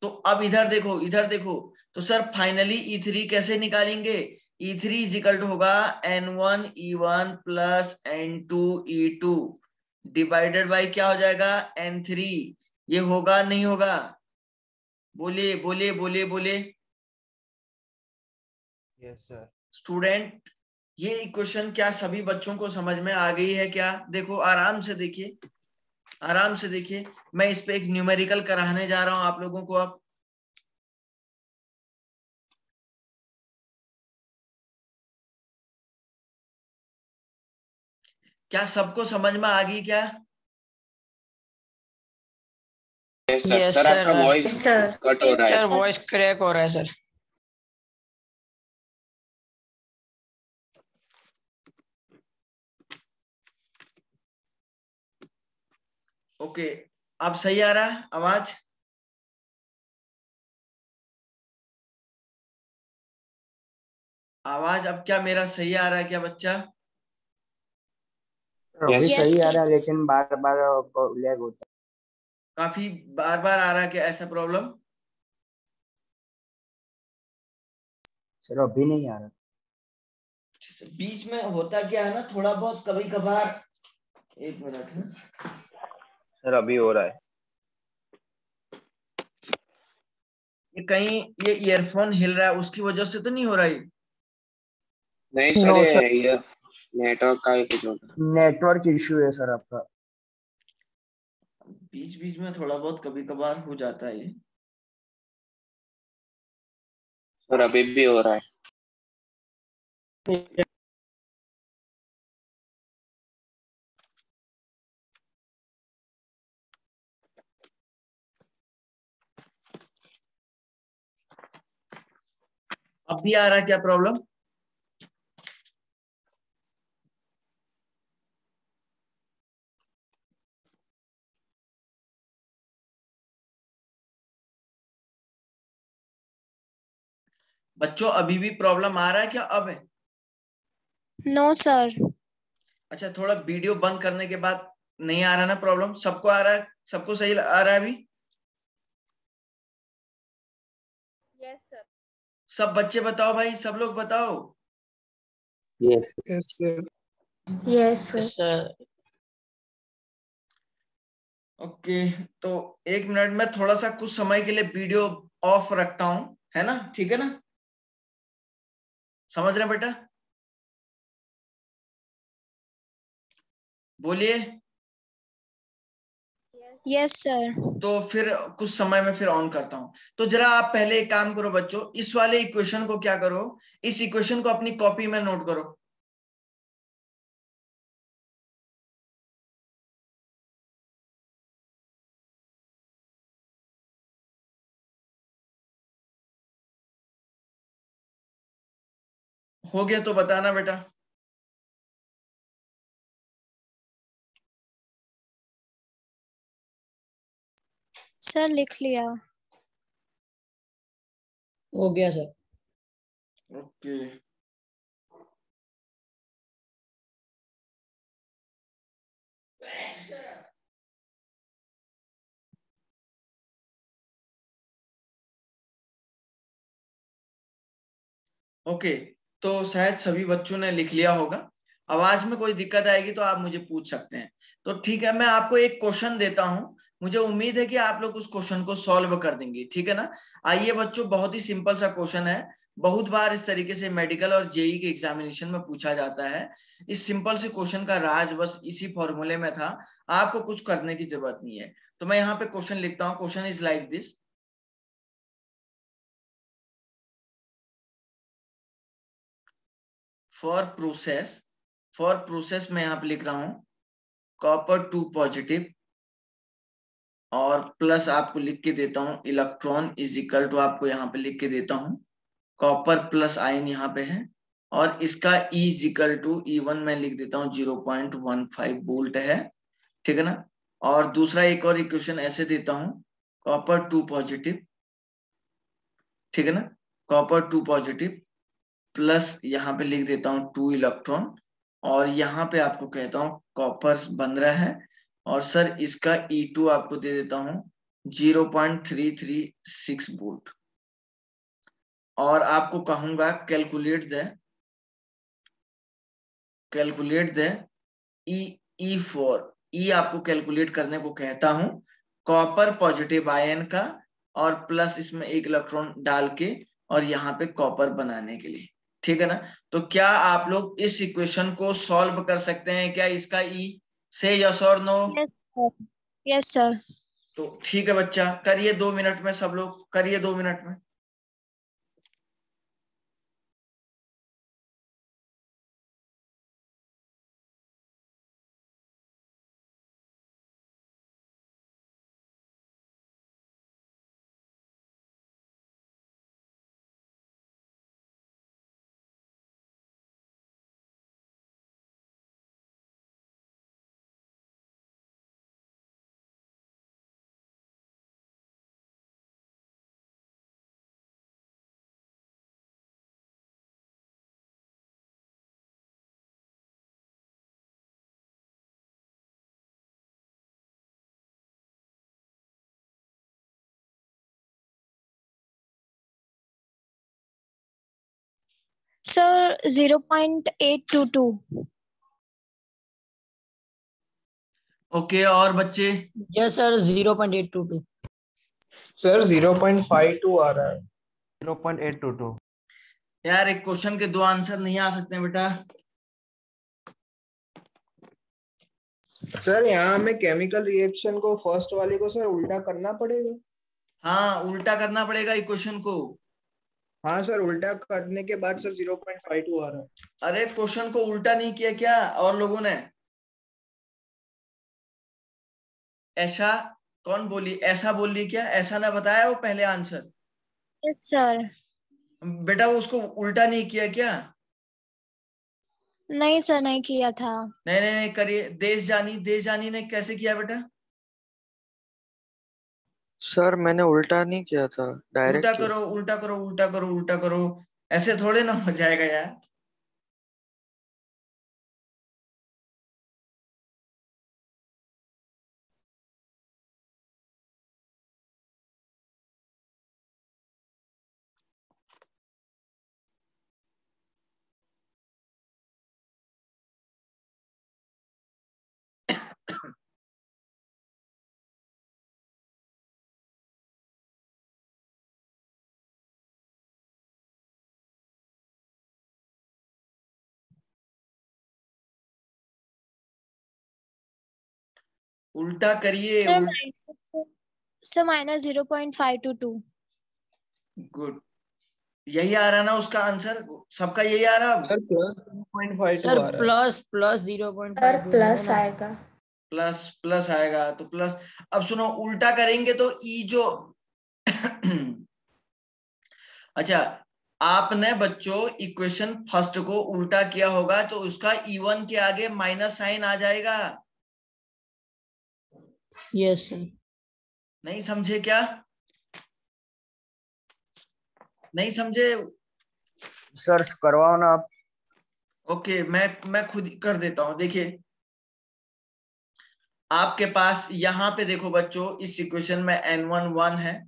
तो अब इधर देखो, इधर देखो, तो सर फाइनली ई थ्री कैसे निकालेंगे? E three is equal to होगा n one E one plus N two E two divided by क्या हो जाएगा, एन थ्री। ये होगा नहीं होगा? बोलिए बोलिए बोलिए बोलिए। Yes sir. स्टूडेंट, ये इक्वेशन क्या सभी बच्चों को समझ में आ गई है क्या? देखो आराम से देखिए, आराम से देखिए, मैं इस पे एक न्यूमेरिकल कराने जा रहा हूं आप लोगों को। आप क्या सबको समझ में आ गई क्या? यस सर, yes, आपका वॉइस कट हो रहा है सर, वॉइस क्रैक हो रहा है सर। ओके, अब सही आ रहा है आवाज? आवाज अब क्या मेरा सही आ रहा है क्या बच्चा? Yes, सही आ रहा है, लेकिन बार बार लैग होता है, काफी बार बार आ रहा है क्या ऐसा प्रॉब्लम? सर अभी नहीं आ रहा, बीच में होता क्या है ना थोड़ा बहुत कभी कभार। एक मिनट सर, अभी हो रहा है। ये कहीं ये ईयरफोन हिल रहा है उसकी वजह से तो नहीं हो रहा है? नहीं सर, ये नेटवर्क का इशू, नेटवर्क इशू है सर आपका, बीच बीच में थोड़ा बहुत कभी कभार हो जाता है। सर अभी भी हो रहा है। अब भी आ रहा है क्या प्रॉब्लम? बच्चों अभी भी प्रॉब्लम आ रहा है क्या? अब है? No sir. अच्छा, थोड़ा वीडियो बंद करने के बाद नहीं आ रहा ना प्रॉब्लम? सबको आ रहा है, सबको सही आ रहा है अभी? Yes sir. सब बच्चे बताओ भाई, सब लोग बताओ। Yes. Yes, sir. Yes, sir. Yes, sir. Okay okay, तो एक मिनट में थोड़ा सा कुछ समय के लिए वीडियो ऑफ रखता हूं, है ना? ठीक है ना, समझ रहे बेटा? बोलिए। Yes sir. तो फिर कुछ समय में फिर ऑन करता हूं। तो जरा आप पहले एक काम करो बच्चों, इस वाले इक्वेशन को क्या करो, इस इक्वेशन को अपनी कॉपी में नोट करो। हो गया तो बताना बेटा। सर लिख लिया। हो गया सर। ओके ओके तो शायद सभी बच्चों ने लिख लिया होगा। आवाज में कोई दिक्कत आएगी तो आप मुझे पूछ सकते हैं। तो ठीक है, मैं आपको एक क्वेश्चन देता हूं, मुझे उम्मीद है कि आप लोग उस क्वेश्चन को सॉल्व कर देंगे, ठीक है ना? आइए बच्चों, बहुत ही सिंपल सा क्वेश्चन है, बहुत बार इस तरीके से मेडिकल और जेई के एग्जामिनेशन में पूछा जाता है। इस सिंपल से क्वेश्चन का राज बस इसी फॉर्मूले में था, आपको कुछ करने की जरूरत नहीं है। तो मैं यहाँ पे क्वेश्चन लिखता हूँ, question is like this. For process, for process में यहाँ पे लिख रहा हूं कॉपर टू पॉजिटिव और प्लस आपको लिख के देता हूं इलेक्ट्रॉन इज इक्वल टू, आपको यहाँ पे लिख के देता हूं कॉपर प्लस आयन यहाँ पे है, और इसका E is equal to E one में लिख देता हूँ zero point one five volt है, ठीक है ना? और दूसरा एक और इक्वेशन ऐसे देता हूं कॉपर टू पॉजिटिव, ठीक है ना, कॉपर टू पॉजिटिव प्लस यहाँ पे लिख देता हूँ टू इलेक्ट्रॉन, और यहाँ पे आपको कहता हूँ कॉपर बन रहा है, और सर इसका E टू आपको दे देता हूँ zero point three three six volt, और आपको कहूंगा कैलकुलेट दे कैलकुलेट दे E E4 E आपको कैलकुलेट करने को कहता हूँ कॉपर पॉजिटिव आयन का, और प्लस इसमें एक इलेक्ट्रॉन डाल के और यहाँ पे कॉपर बनाने के लिए, ठीक है ना? तो क्या आप लोग इस इक्वेशन को सॉल्व कर सकते हैं क्या? इसका ई से यस और नो? Yes sir. तो ठीक है बच्चा, करिए दो मिनट में, सब लोग करिए दो मिनट में। Sir zero point eight two two. Okay और बच्चे? Yes sir zero point eight two two. Sir zero point five two आ रहा है। Zero point eight two two. यार एक क्वेश्चन के दो आंसर नहीं आ सकते बेटा। सर यहाँ हमें केमिकल रिएक्शन को फर्स्ट वाले को सर उल्टा करना पड़ेगा। हाँ उल्टा करना पड़ेगा इक्वेशन को। हाँ सर उल्टा करने के बाद sir zero point five two आ रहा है। अरे क्वेश्चन को उल्टा नहीं किया क्या और लोगों ने? ऐसा कौन बोली? ऐसा बोली क्या? ऐसा ना बताया वो पहले आंसर। Yes sir. बेटा वो उसको उल्टा नहीं किया क्या? नहीं सर नहीं किया था। नहीं नहीं नहीं करिए। देश जानी, देश जानी ने कैसे किया बेटा? सर मैंने उल्टा नहीं किया था, डायरेक्ट। उल्टा करो उल्टा करो उल्टा करो उल्टा करो, ऐसे थोड़े ना हो जाएगा यार। उल्टा करिए sir, minus zero point five two two. Good, यही आ रहा ना उसका आंसर, सबका यही आ रहा है sir. Plus plus zero point five plus आएगा, प्लस प्लस आएगा तो प्लस। अब सुनो, उल्टा करेंगे तो ई जो अच्छा, आपने बच्चों इक्वेशन फर्स्ट को उल्टा किया होगा तो उसका ई वन के आगे माइनस साइन आ जाएगा। Yes sir. नहीं समझे क्या? नहीं समझे सर, करवाओ ना आप। ओके, मैं मैं खुद कर देता हूं। देखिए आपके पास यहाँ पे देखो बच्चों, इस इक्वेशन में एन वन वन है,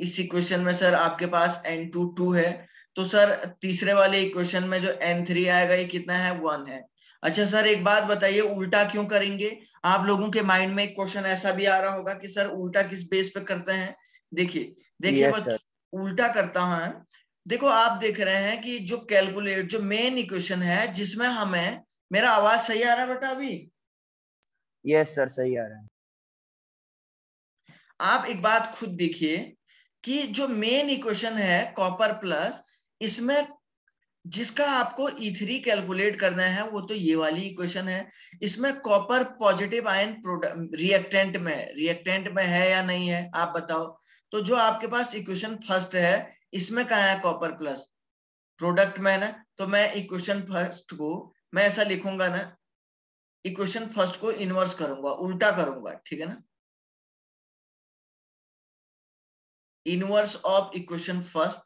इस इक्वेशन में सर आपके पास एन टू टू है, तो सर तीसरे वाले इक्वेशन में जो एन थ्री आएगा ये कितना है, वन है। अच्छा सर एक बात बताइए, उल्टा क्यों करेंगे? आप लोगों के माइंड में एक क्वेश्चन ऐसा भी आ रहा होगा कि सर उल्टा किस बेस पे करते हैं। देखिए देखिए बच्चों, उल्टा करता हूं। देखो आप देख रहे हैं कि जो कैलकुलेट जो मेन इक्वेशन है जिसमें हमें, मेरा आवाज सही आ रहा है बेटा अभी? यस सर, सही आ रहा है। आप एक बात खुद देखिए कि जो मेन इक्वेशन है कॉपर प्लस, इसमें जिसका आपको ई थ्री कैलकुलेट करना है वो तो ये वाली इक्वेशन है। इसमें copper positive ion product reactant में रिएक्टेंट में है या नहीं है, आप बताओ। तो जो आपके पास इक्वेशन फर्स्ट है इसमें कहाँ है कॉपर प्लस, प्रोडक्ट में है ना। तो मैं इक्वेशन फर्स्ट को मैं ऐसा लिखूंगा ना, इक्वेशन फर्स्ट को इन्वर्स करूंगा, उल्टा करूंगा, ठीक है ना। इनवर्स ऑफ इक्वेशन फर्स्ट,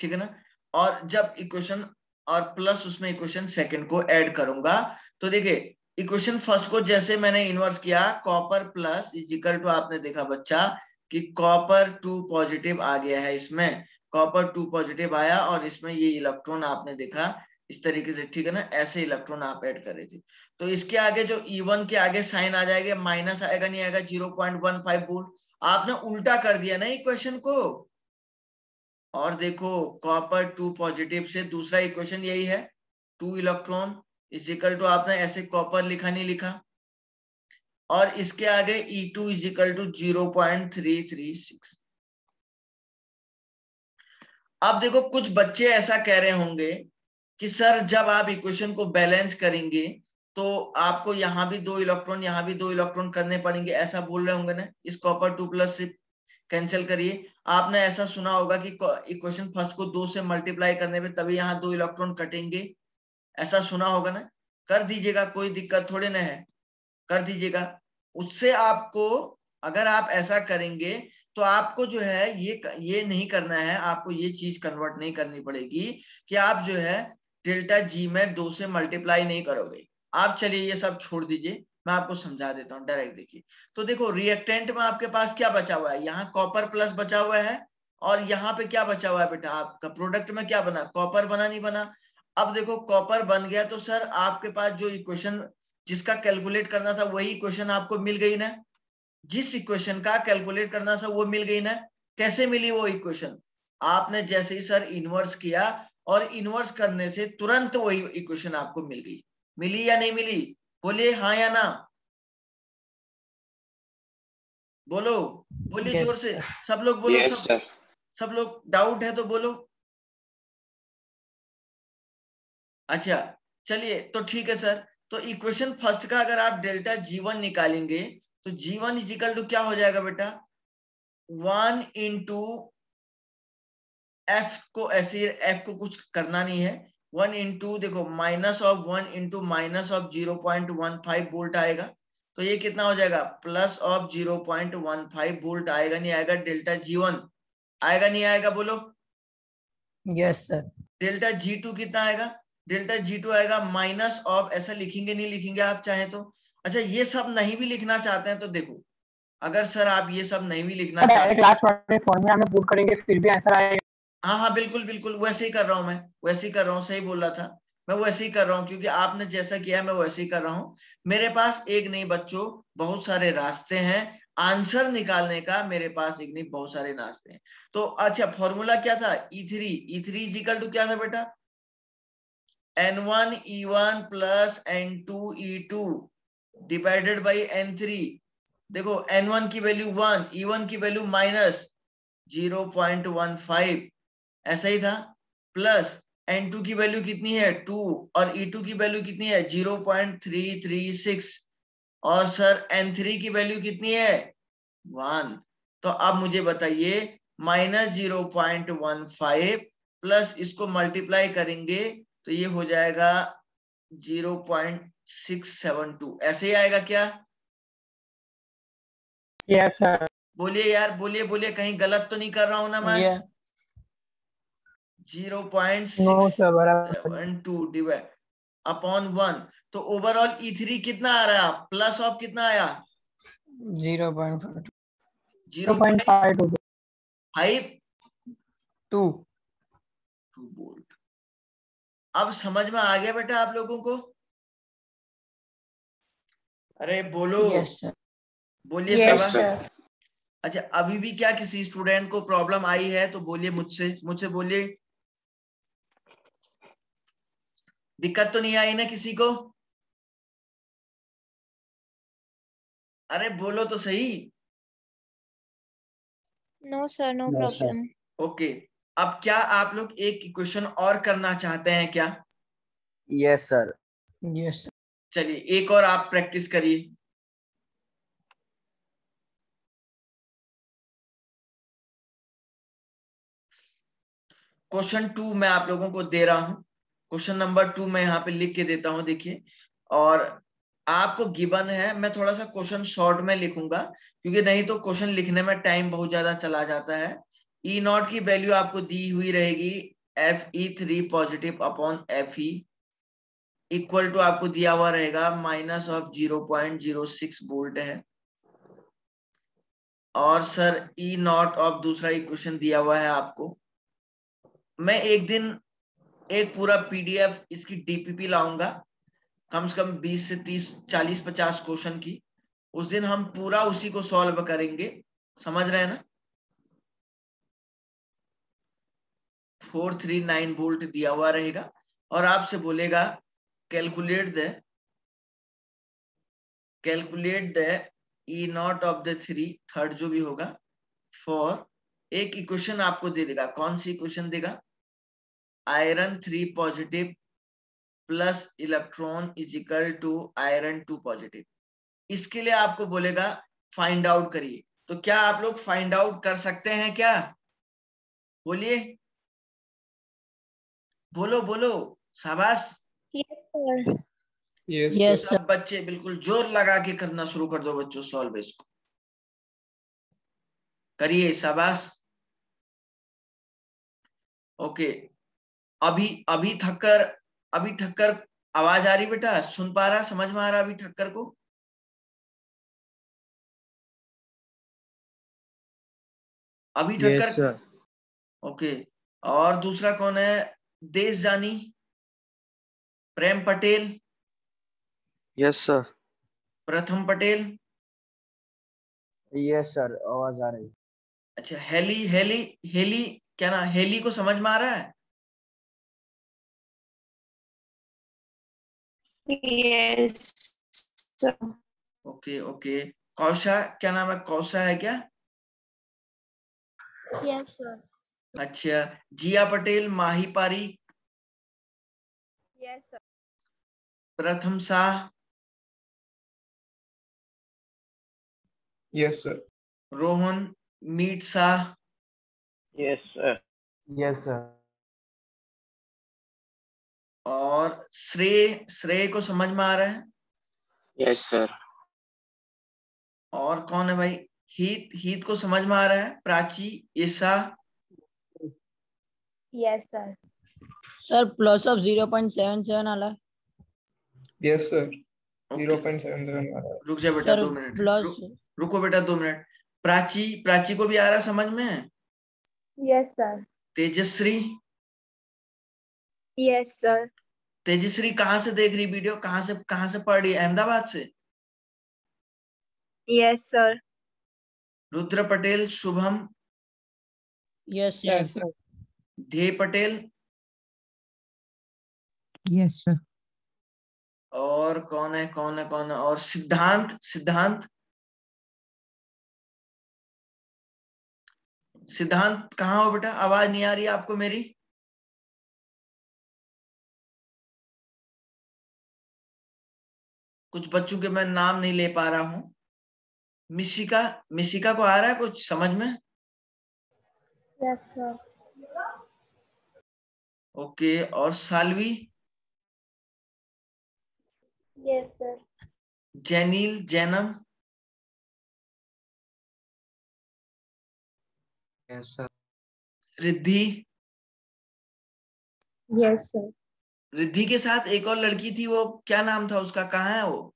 ठीक है ना। और जब इक्वेशन और प्लस उसमें इक्वेशन सेकंड को ऐड करूंगा, तो देखिए इक्वेशन फर्स्ट को जैसे मैंने इनवर्स किया, copper plus is equal to, आपने देखा बच्चा कि कॉपर टू पॉजिटिव आ गया है, इसमें कॉपर टू पॉजिटिव आया और इसमें ये इलेक्ट्रॉन आपने देखा इस तरीके से, ठीक है ना। ऐसे इलेक्ट्रॉन आप ऐड कर रहे थे, तो इसके आगे जो ई वन के आगे साइन आ जाएगा, माइनस आएगा नहीं आएगा, zero point one five volt. आपने उल्टा कर दिया ना इक्वेशन को। और देखो कॉपर टू पॉजिटिव से दूसरा इक्वेशन यही है, two electron is equal to, आपने ऐसे कॉपर लिखा नहीं लिखा, और इसके आगे E two is equal to zero point three three six. अब देखो कुछ बच्चे ऐसा कह रहे होंगे कि सर जब आप इक्वेशन को बैलेंस करेंगे तो आपको यहाँ भी दो इलेक्ट्रॉन यहाँ भी दो इलेक्ट्रॉन करने पड़ेंगे, ऐसा बोल रहे होंगे ना। इस कॉपर टू प्लस से कैंसिल करिए। आपने ऐसा सुना होगा कि इक्वेशन फर्स्ट को दो से मल्टीप्लाई करने पे तभी यहाँ दो इलेक्ट्रॉन कटेंगे, ऐसा सुना होगा ना। कर दीजिएगा, कोई दिक्कत थोड़ी ना है, कर दीजिएगा। उससे आपको, अगर आप ऐसा करेंगे तो आपको जो है ये ये नहीं करना है, आपको ये चीज कन्वर्ट नहीं करनी पड़ेगी कि आप जो है डेल्टा जी में दो से मल्टीप्लाई नहीं करोगे। आप चलिए ये सब छोड़ दीजिए, मैं आपको समझा देता हूँ डायरेक्ट। देखिए तो देखो रिएक्टेंट में आपके पास क्या बचा हुआ है, यहाँ कॉपर प्लस बचा हुआ है और यहाँ पे क्या बचा हुआ है बेटा आपका, प्रोडक्ट में क्या बना, कॉपर बना नहीं बना। अब देखो कॉपर बन गया तो सर आपके पास जो इक्वेशन जिसका कैलकुलेट करना था वही इक्वेशन आपको मिल गई ना, जिस इक्वेशन का कैलकुलेट करना था वो मिल गई ना। कैसे मिली वो इक्वेशन? आपने जैसे ही सर इनवर्स किया और इनवर्स करने से तुरंत वही इक्वेशन आपको मिल गई। मिली या नहीं मिली, बोलिए हाँ या ना, बोलो बोलिए। yes, जोर से सब लोग बोलो। yes, सब, सब लोग डाउट है तो बोलो। अच्छा चलिए, तो ठीक है सर। तो इक्वेशन फर्स्ट का अगर आप डेल्टा जी वन निकालेंगे तो G one is equal to क्या हो जाएगा बेटा, वन इंटू एफ को, ऐसे एफ को कुछ करना नहीं है, वन इंटू देखो minus of one into minus of zero point one five volt आएगा, तो ये कितना हो जाएगा, plus of zero point one five volt आएगा नहीं आएगा, डेल्टा जी वन आएगा नहीं आएगा, बोलो। Yes sir. Delta G two कितना आएगा, डेल्टा जी टू आएगा माइनस ऑफ, ऐसा लिखेंगे नहीं लिखेंगे आप चाहे तो। अच्छा ये सब नहीं भी लिखना चाहते हैं तो देखो, अगर सर आप ये सब नहीं भी लिखना चाहते फिर भी आंसर आएगा। हाँ हाँ बिल्कुल बिल्कुल, वैसे ही कर रहा हूँ मैं, वैसे ही कर रहा हूँ, सही बोल रहा था मैं, वैसे ही कर रहा हूँ क्योंकि आपने जैसा किया है मैं वैसे ही कर रहा हूँ। मेरे पास एक नहीं बच्चों बहुत सारे रास्ते हैं आंसर निकालने का, मेरे पास एक नहीं बहुत सारे रास्ते हैं। तो अच्छा फॉर्मूला क्या था, E three E three is equal to क्या था बेटा, N one E one plus N two E two divided by N three. देखो एन वन की वैल्यू वन, ई वन की value minus zero point one five ऐसा ही था, प्लस एन टू की वैल्यू कितनी है टू और ई टू की वैल्यू कितनी है zero point three three six और सर एन थ्री की वैल्यू कितनी है वन। तो अब मुझे बताइए minus zero point one five plus इसको मल्टीप्लाई करेंगे तो ये हो जाएगा zero point six seven two ऐसे ही आएगा क्या? Yes sir. बोलिए यार, बोलिए बोलिए, कहीं गलत तो नहीं कर रहा हूँ ना मैं? yeah. Zero point six seven two divide upon one. तो ओवरऑल ई थ्री कितना आ रहा है प्लस ऑफ कितना आया zero point five two volt. अब समझ में आ गया बेटा आप लोगों को? अरे बोलो। yes, बोलिए। yes, अच्छा अभी भी क्या किसी स्टूडेंट को प्रॉब्लम आई है तो बोलिए, मुझसे मुझसे बोलिए। दिक्कत तो नहीं आई ना किसी को? अरे बोलो तो सही। No sir, no problem. Okay, अब क्या आप लोग एक क्वेश्चन और करना चाहते हैं क्या? Yes sir. Yes sir. चलिए एक और आप प्रैक्टिस करिए। क्वेश्चन टू मैं आप लोगों को दे रहा हूं, क्वेश्चन नंबर टू मैं यहाँ पे लिख के देता हूँ, देखिए। और आपको गिवन है, मैं थोड़ा सा क्वेश्चन शॉर्ट में लिखूंगा क्योंकि नहीं तो क्वेश्चन लिखने में टाइम बहुत ज्यादा चला जाता है। ई नॉट की वैल्यू आपको दी हुई रहेगी F E three positive upon F E equal to आपको दिया हुआ रहेगा minus of zero point zero six volt है। और सर ई नॉट ऑफ दूसरा इक्वेशन दिया हुआ है आपको। मैं एक दिन एक पूरा पीडीएफ इसकी डीपीपी लाऊंगा, कम से कम बीस से तीस चालीस पचास क्वेश्चन की। उस दिन हम पूरा उसी को सॉल्व करेंगे, समझ रहे हैं ना? फोर थ्री नाइन वोल्ट दिया हुआ रहेगा और आपसे बोलेगा calculate the calculate the E naught of the three third जो भी होगा फॉर एक इक्वेशन आपको दे देगा। कौन सी इक्वेशन देगा? Iron three positive plus electron is equal to iron two positive. इसके लिए आपको बोलेगा फाइंड आउट करिए। तो क्या आप लोग फाइंड आउट कर सकते हैं क्या? बोलिए, बोलो बोलो, शाबाश। यस यस सब बच्चे बिल्कुल जोर लगा के करना शुरू कर दो बच्चों, सॉल्व इसको करिए, शाबाश। ओके, अभी अभी ठक्कर अभी ठक्कर आवाज आ रही बेटा? सुन पा रहा, समझ में आ रहा अभी ठक्कर को? अभी ठक्कर। yes, okay. और दूसरा कौन है? देश जानी, प्रेम पटेल। Yes sir. प्रथम पटेल। यस सर, आवाज आ रही। अच्छा हेली हेली हेली क्या ना, हेली को समझ में आ रहा है? Yes sir. Okay okay. Kausha, क्या नाम है? कौशा है क्या? Yes sir. अच्छा Jiya Patel, Mahi Pari. Yes sir. Pratham Shah. Yes sir. Rohan Meet Shah. Yes sir. Yes sir. और श्रेय श्रेय को समझ में आ रहा है? Yes sir. और कौन है भाई? हीत हीत को समझ में आ रहा है? Prachi, Isha. Yes sir. Sir plus of zero point seven seven आ रहा है। Yes sir. Zero point seven seven आ रहा है। रुक जाए बेटा दो मिनट, प्लस रुको बेटा दो मिनट। प्राची प्राची को भी आ रहा समझ में? Yes sir. Tejashri. Yes sir. Tejashri कहाँ से देख रही वीडियो? कहाँ से कहाँ से पढ़ रही? अहमदाबाद से? Yes sir. Rudra Patel, Shubham. Yes sir. धे पटेल। Yes sir. और कौन है कौन है कौन है और सिद्धांत सिद्धांत सिद्धांत कहाँ हो बेटा? आवाज नहीं आ रही आपको मेरी? कुछ बच्चों के मैं नाम नहीं ले पा रहा हूँ। मिशिका मिशिका को आ रहा है कुछ समझ में? Yes sir. ओके और Salvi? Yes sir. Jainil Jainam? Yes sir. Riddhi? Yes sir. Riddhi के साथ एक और लड़की थी, वो क्या नाम था उसका, कहाँ है वो?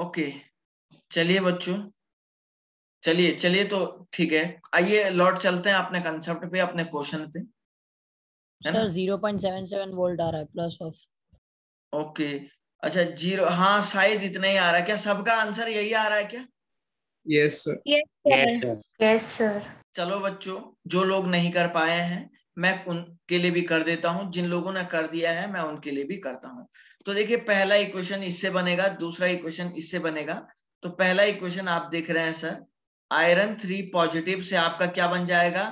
ओके चलिए बच्चों, चलिए चलिए तो ठीक है, आइए लौट चलते हैं अपने कंसेप्ट पे, अपने क्वेश्चन पे, है ना? Zero point seven seven volt आ रहा है प्लस ऑफ। ओके अच्छा जीरो, हाँ शायद इतना ही आ रहा है। क्या सबका आंसर यही आ रहा है क्या? Yes sir. Yes sir. Yes sir. चलो बच्चों, जो लोग नहीं कर पाए हैं मैं उनके लिए भी कर देता हूँ, जिन लोगों ने कर दिया है मैं उनके लिए भी करता हूँ। तो देखिए पहला इक्वेशन इससे बनेगा, दूसरा इक्वेशन इससे बनेगा। तो पहला इक्वेशन आप देख रहे हैं सर, आयरन थ्री पॉजिटिव से आपका क्या बन जाएगा?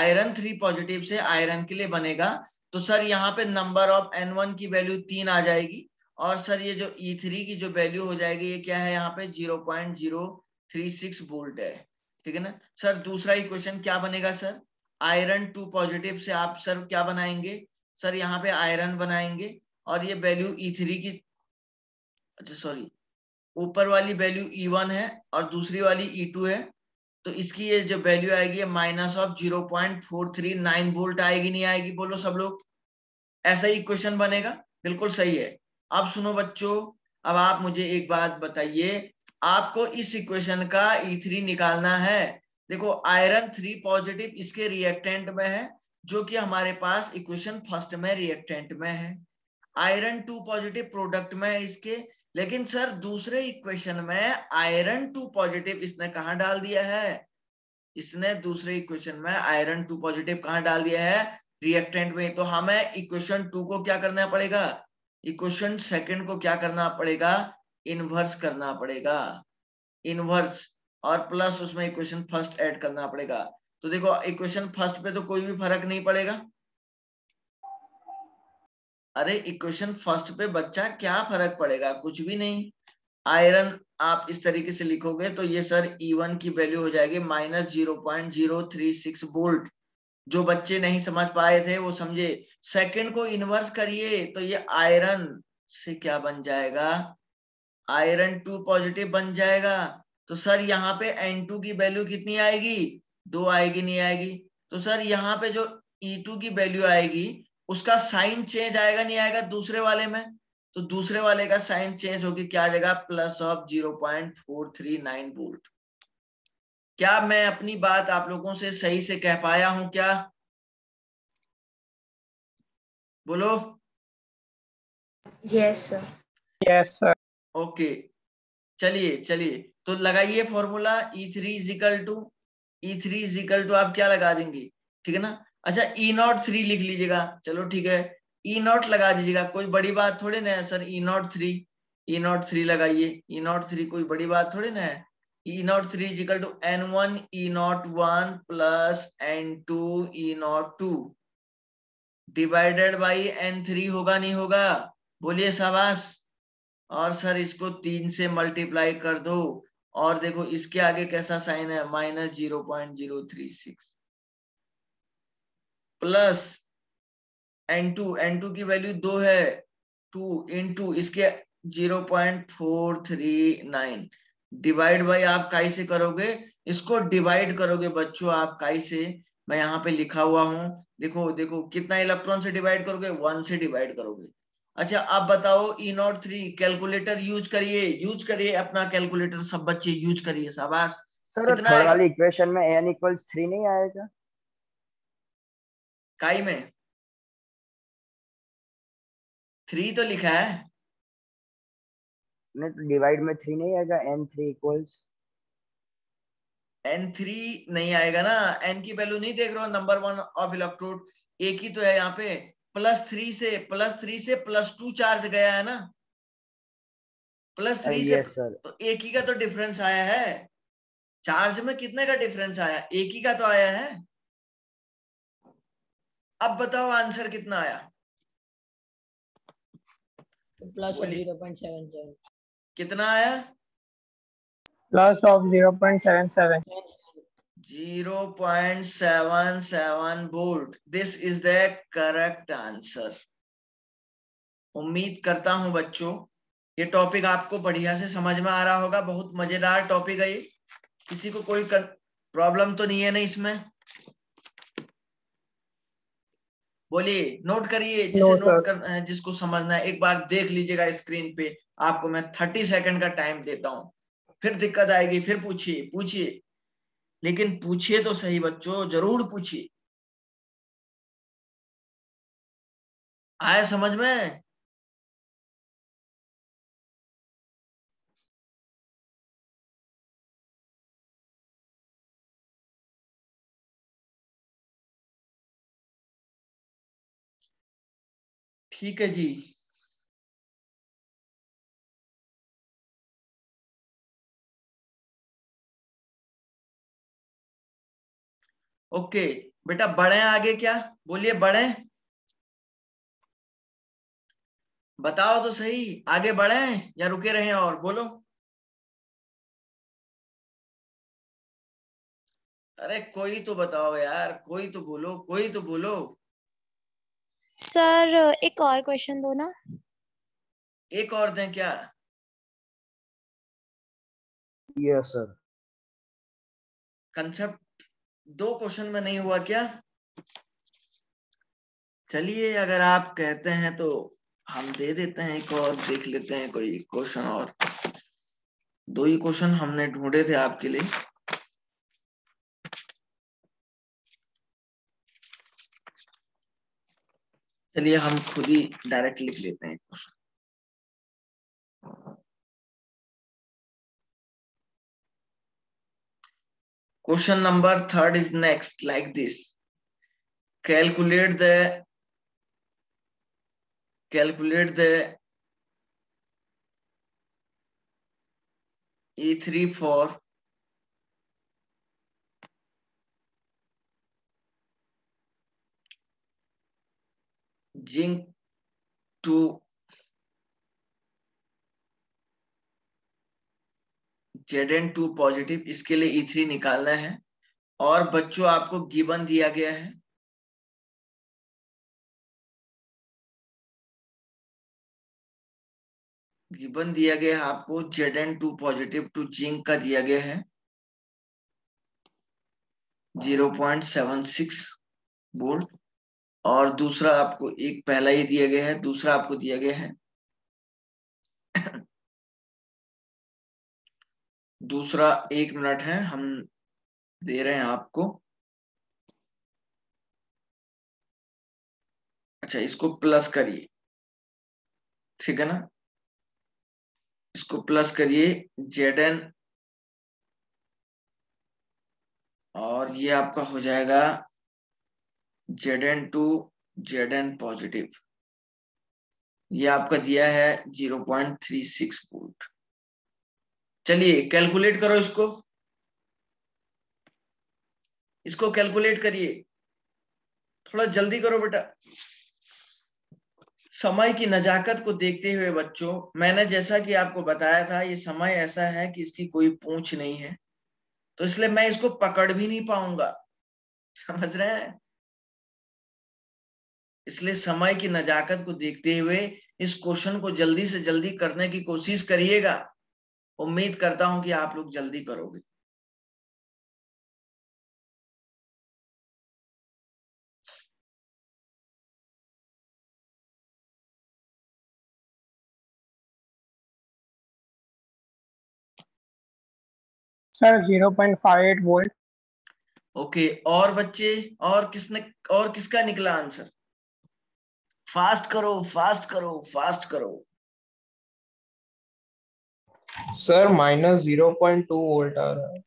आयरन थ्री पॉजिटिव से आयरन के लिए बनेगा। तो सर यहाँ पे नंबर ऑफ एन वन की वैल्यू तीन आ जाएगी, और सर ये जो ई थ्री की जो वैल्यू हो जाएगी ये क्या है यहाँ पे? Zero point zero three six volt है, ठीक है ना सर। दूसरा इक्वेशन क्या बनेगा सर? आयरन टू पॉजिटिव से आप सर क्या बनाएंगे? सर यहाँ पे आयरन बनाएंगे, और ये वैल्यू ई थ्री की, अच्छा सॉरी ऊपर वाली वैल्यू ई वन है और दूसरी वाली ई टू है, तो इसकी ये जो वैल्यू आएगी ये minus of zero point four three nine volt आएगी, नहीं आएगी बोलो सब लोग? ऐसा ही इक्वेशन बनेगा, बिल्कुल सही है। अब सुनो बच्चों, अब आप मुझे एक बात बताइए, आपको इस इक्वेशन का ई थ्री निकालना है। देखो आयरन थ्री पॉजिटिव इसके रिएक्टेंट में है, जो कि हमारे पास इक्वेशन फर्स्ट में रिएक्टेंट में है, आयरन टू पॉजिटिव प्रोडक्ट में है इसके, लेकिन सर दूसरे इक्वेशन में आयरन टू पॉजिटिव इसने कहाँ डाल दिया है? इसने दूसरे इक्वेशन में आयरन टू पॉजिटिव कहाँ डाल दिया है? रिएक्टेंट में। तो हमें इक्वेशन टू को क्या करना पड़ेगा? इक्वेशन सेकंड को क्या करना पड़ेगा? इनवर्स करना पड़ेगा, इनवर्स, और प्लस उसमें इक्वेशन फर्स्ट ऐड करना पड़ेगा। तो देखो इक्वेशन फर्स्ट पे तो कोई भी फर्क नहीं पड़ेगा। अरे इक्वेशन फर्स्ट पे बच्चा क्या फर्क पड़ेगा? कुछ भी नहीं। आयरन आप इस तरीके से लिखोगे तो ये सर ई वन की वैल्यू हो जाएगी minus zero point zero three six volt. जो बच्चे नहीं समझ पाए थे वो समझे। सेकंड को इन्वर्स करिए तो ये आयरन से क्या बन जाएगा? आयरन टू पॉजिटिव बन जाएगा। तो सर यहाँ पे एन टू की वैल्यू कितनी आएगी? दो आएगी, नहीं आएगी? तो सर यहाँ पे जो ई टू की वैल्यू आएगी उसका साइन चेंज आएगा, नहीं आएगा दूसरे वाले में? तो दूसरे वाले का साइन चेंज होके क्या आ जाएगा? Plus of zero point four three nine volt. क्या मैं अपनी बात आप लोगों से सही से कह पाया हूं क्या? बोलो yes sir. Yes sir. Okay चलिए चलिए तो लगाइए formula E three is equal to E three is equal to आप क्या लगा देंगे, ठीक है ना? अच्छा ई नॉट थ्री लिख लीजिएगा, चलो ठीक है ई नॉट लगा दीजिएगा, कोई बड़ी बात थोड़ी ना है sir. E naught three E naught three लगाइए, ई नॉट थ्री कोई बड़ी बात थोड़ी ना है। E naught three equal to N one E naught one plus N two E naught two divided by N three, होगा नहीं होगा? बोलिए शाबाश। और सर इसको तीन से मल्टीप्लाई कर दो, और देखो इसके आगे कैसा साइन है? Minus zero point zero three six plus N two, N two की वैल्यू दो है, टू इनटू इसके zero point four three nine divide by, आप काई से करोगे, इसको डिवाइड करोगे बच्चों आप काई से। मैं यहाँ पे लिखा हुआ हूँ, देखो देखो कितना इलेक्ट्रॉन से डिवाइड करोगे? वन से डिवाइड करोगे। अच्छा आप बताओ E naught three, calculator use करिए, यूज करिए अपना कैलकुलेटर, सब बच्चे यूज करिए, शाबाश। सर थर्ड वाली इक्वेशन में एन इक्वल्स थ्री नहीं आएगा काई में? थ्री तो लिखा है, नहीं तो डिवाइड में थ्री नहीं आएगा? N three equals N three नहीं आएगा ना, एन की वैल्यू नहीं देख रहे हो, नंबर वन ऑफ इलेक्ट्रोड एक ही तो है यहाँ पे, प्लस थ्री से प्लस थ्री से प्लस टू चार्ज गया है ना, प्लस थ्री से तो एक ही का तो डिफरेंस आया है, चार्ज में कितने का डिफरेंस आया, एक ही का तो आया है। अब बताओ आंसर कितना आया, plus zero point seven seven कितना आया, plus of zero point seven seven zero point seven seven volt. This is the correct answer. उम्मीद करता हूं बच्चों ये टॉपिक आपको बढ़िया से समझ में आ रहा होगा, बहुत मजेदार टॉपिक है ये, किसी को कोई प्रॉब्लम तो नहीं है ना इसमें, बोलिए नोट करिए, जिसे नोट, नोट करना है, जिसको समझना है एक बार देख लीजिएगा स्क्रीन पे। आपको मैं थर्टी सेकंड का टाइम देता हूँ, फिर दिक्कत आएगी, फिर पूछिए पूछिए, लेकिन पूछिए तो सही बच्चों, जरूर पूछिए। आया समझ में? ठीक है जी, ओके बेटा बढ़े आगे, क्या बोलिए, बढ़े बताओ तो सही, आगे बढ़े या रुके रहे और बोलो। अरे कोई तो बताओ यार, कोई तो बोलो, कोई तो बोलो। सर एक और क्वेश्चन दो ना, एक और दें क्या? Yes sir. कंसेप्ट दो क्वेश्चन में नहीं हुआ क्या? चलिए अगर आप कहते हैं तो हम दे देते हैं एक और, देख लेते हैं कोई क्वेश्चन और। दो ही क्वेश्चन हमने ढूंढे थे आपके लिए। चलिए हम खुद ही डायरेक्ट लिख लेते हैं question. Question number third is next like this, calculate the calculate the E three for zinc two Z n two positive, इसके लिए ई थ्री निकालना है। और बच्चों आपको गिवन दिया गया है, गिवन दिया गया है आपको Z n two positive two zinc का दिया गया है zero point seven six volt, और दूसरा आपको एक पहला ही दिया गया है, दूसरा आपको दिया गया है दूसरा एक मिनट है, हम दे रहे हैं आपको। अच्छा इसको प्लस करिए, ठीक है ना, इसको प्लस करिए Z n, और ये आपका हो जाएगा Z n two Z n positive, ये आपका दिया है zero point three six volt. चलिए कैलकुलेट करो इसको, इसको कैलकुलेट करिए, थोड़ा जल्दी करो बेटा। समय की नजाकत को देखते हुए बच्चों, मैंने जैसा कि आपको बताया था ये समय ऐसा है कि इसकी कोई पूंछ नहीं है, तो इसलिए मैं इसको पकड़ भी नहीं पाऊंगा, समझ रहे हैं, इसलिए समय की नजाकत को देखते हुए इस क्वेश्चन को जल्दी से जल्दी करने की कोशिश करिएगा। उम्मीद करता हूं कि आप लोग जल्दी करोगे। Sir zero point five eight volt. Okay और बच्चे, और किसने और किसका निकला आंसर? फास्ट करो फास्ट करो फास्ट करो। Sir minus zero point two volt आ रहा है।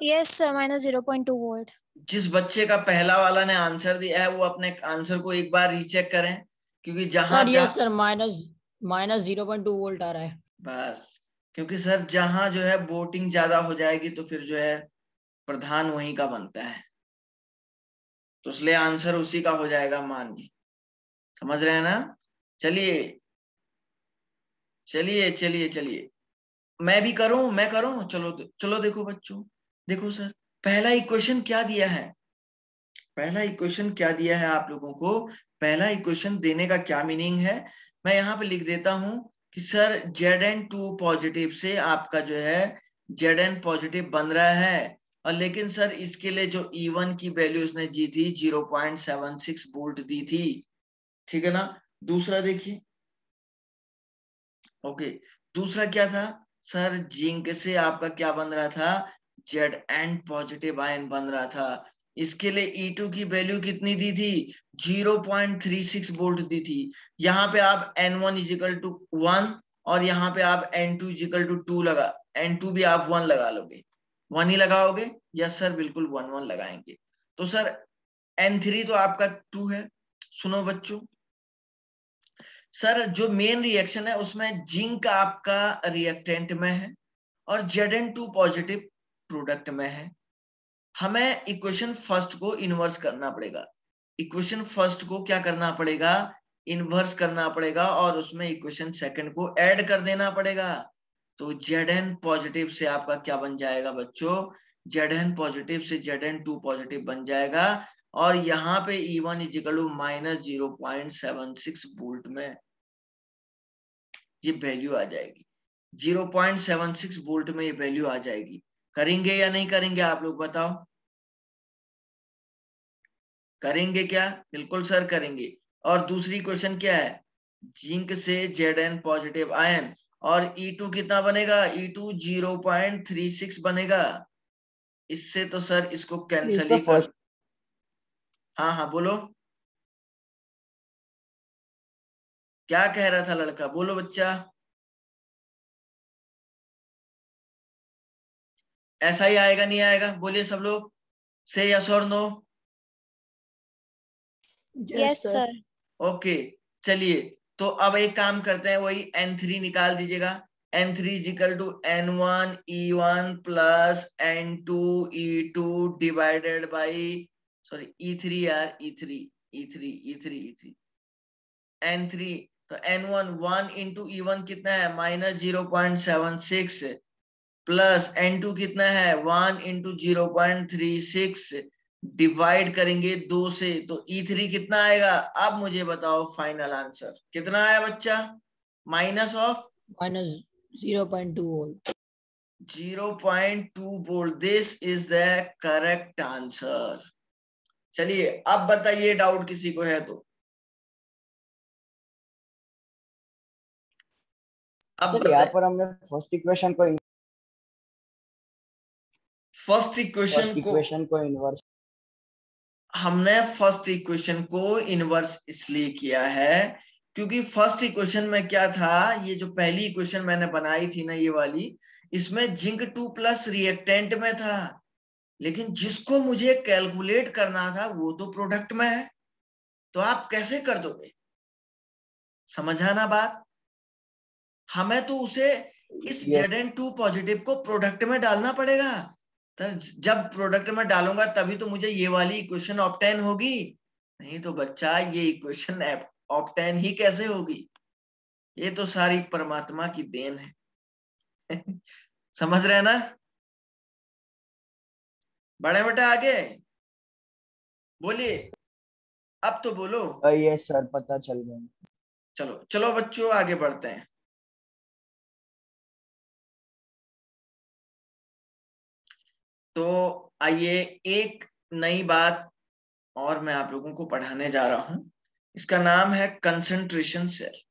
yes sir, minus zero point two volt. जिस बच्चे का पहला वाला ने आंसर दिया है वो अपने आंसर को एक बार रीचेक करें, क्योंकि जहां sir yes sir minus minus zero point two volt आ रहा है बस, क्योंकि सर जहां जो है वोटिंग ज्यादा हो जाएगी तो फिर जो है प्रधान वहीं का बनता है, तो इसलिए आंसर उसी का हो जाएगा मान जी, समझ रहे हैं ना। चलिए चलिए चलिए चलिए मैं भी करूं मैं करूं चलो चलो देखो बच्चों, देखो सर पहला इक्वेशन क्या दिया है, पहला इक्वेशन क्या दिया है आप लोगों को, पहला इक्वेशन देने का क्या मीनिंग है, मैं यहाँ पे लिख देता हूं कि sir Z N two positive से आपका जो है जेड एन पॉजिटिव बन रहा है, और लेकिन सर इसके लिए जो E वन की वैल्यू उसने जी थी zero point seven six volt दी थी, ठीक है ना। दूसरा देखिए, ओके दूसरा क्या था सर, जिंक से आपका क्या बन रहा था, Zn पॉजिटिव आयन बन रहा था, इसके लिए E टू की वैल्यू कितनी दी थी, zero point three six volt दी थी। यहाँ पे आप N one equal to one और यहाँ पे आप N two equal to two लगा, N टू भी आप वन लगा लोगे, वन ही लगाओगे, यस सर बिल्कुल वन वन लगाएंगे, तो सर N थ्री तो आपका टू है। सुनो बच्चों सर जो मेन रिएक्शन है उसमें जिंक आपका रिएक्टेंट में है और Zn टू पॉजिटिव प्रोडक्ट में है, हमें इक्वेशन फर्स्ट को इन्वर्स करना पड़ेगा, इक्वेशन फर्स्ट को क्या करना पड़ेगा, इन्वर्स करना पड़ेगा और उसमें इक्वेशन सेकंड को ऐड कर देना पड़ेगा, तो Zn पॉजिटिव से आपका क्या बन जाएगा बच्चों, Zn पॉजिटिव से Zn टू पॉजिटिव बन जाएगा, और यहाँ पे E one equal to minus zero point seven six volt में ये वैल्यू आ जाएगी, zero point seven six volt में ये वैल्यू आ जाएगी। करेंगे या नहीं करेंगे आप लोग बताओ, करेंगे क्या, बिल्कुल सर करेंगे। और दूसरी क्वेश्चन क्या है, जिंक से Zn पॉजिटिव आयन और E टू कितना बनेगा, E two zero point three six बनेगा, इससे तो सर इसको कैंसिल ही कर, हाँ हाँ बोलो क्या कह रहा था लड़का, बोलो बच्चा, ऐसा ही आएगा नहीं आएगा, बोलिए सब लोग से यस और नो, यस सर, ओके। चलिए तो अब एक काम करते हैं, वही N थ्री निकाल दीजिएगा, N three equal to N one E one plus N two E two divided by sorry E three यार E three E three E three E three N three, तो N one one into E one कितना है minus zero point seven six plus N two कितना है one into zero point three six divide करेंगे दो से, तो E थ्री कितना आएगा, अब मुझे बताओ फाइनल आंसर कितना आया बच्चा, minus of minus zero point two volt, zero point two volt, this is the correct answer. चलिए अब बताइए डाउट किसी को है तो, अब यहाँ पर हमने फर्स्ट इक्वेशन को फर्स्ट इक्वेशन इक्वेशन को इन्वर्स हमने फर्स्ट इक्वेशन को इनवर्स इसलिए किया है क्योंकि फर्स्ट इक्वेशन में क्या था, ये जो पहली इक्वेशन मैंने बनाई थी ना ये वाली, इसमें जिंक टू प्लस रिएक्टेंट में था, लेकिन जिसको मुझे कैलकुलेट करना था वो तो प्रोडक्ट में है, तो आप कैसे कर दोगे, समझा ना बात। हमें तो उसे इस Zn टू पॉजिटिव को प्रोडक्ट में डालना पड़ेगा, जब प्रोडक्ट में डालूंगा तभी तो मुझे ये वाली इक्वेशन ऑब्टेन होगी, नहीं तो बच्चा ये इक्वेशन ऑब्टेन ही कैसे होगी, ये तो सारी परमात्मा की देन है समझ रहे हैं ना बड़े बेटा, आगे बोलिए अब तो बोलो, ये सर पता चल गया। चलो चलो बच्चों आगे बढ़ते हैं, तो आइए एक नई बात और मैं आप लोगों को पढ़ाने जा रहा हूं, इसका नाम है कंसंट्रेशन सेल।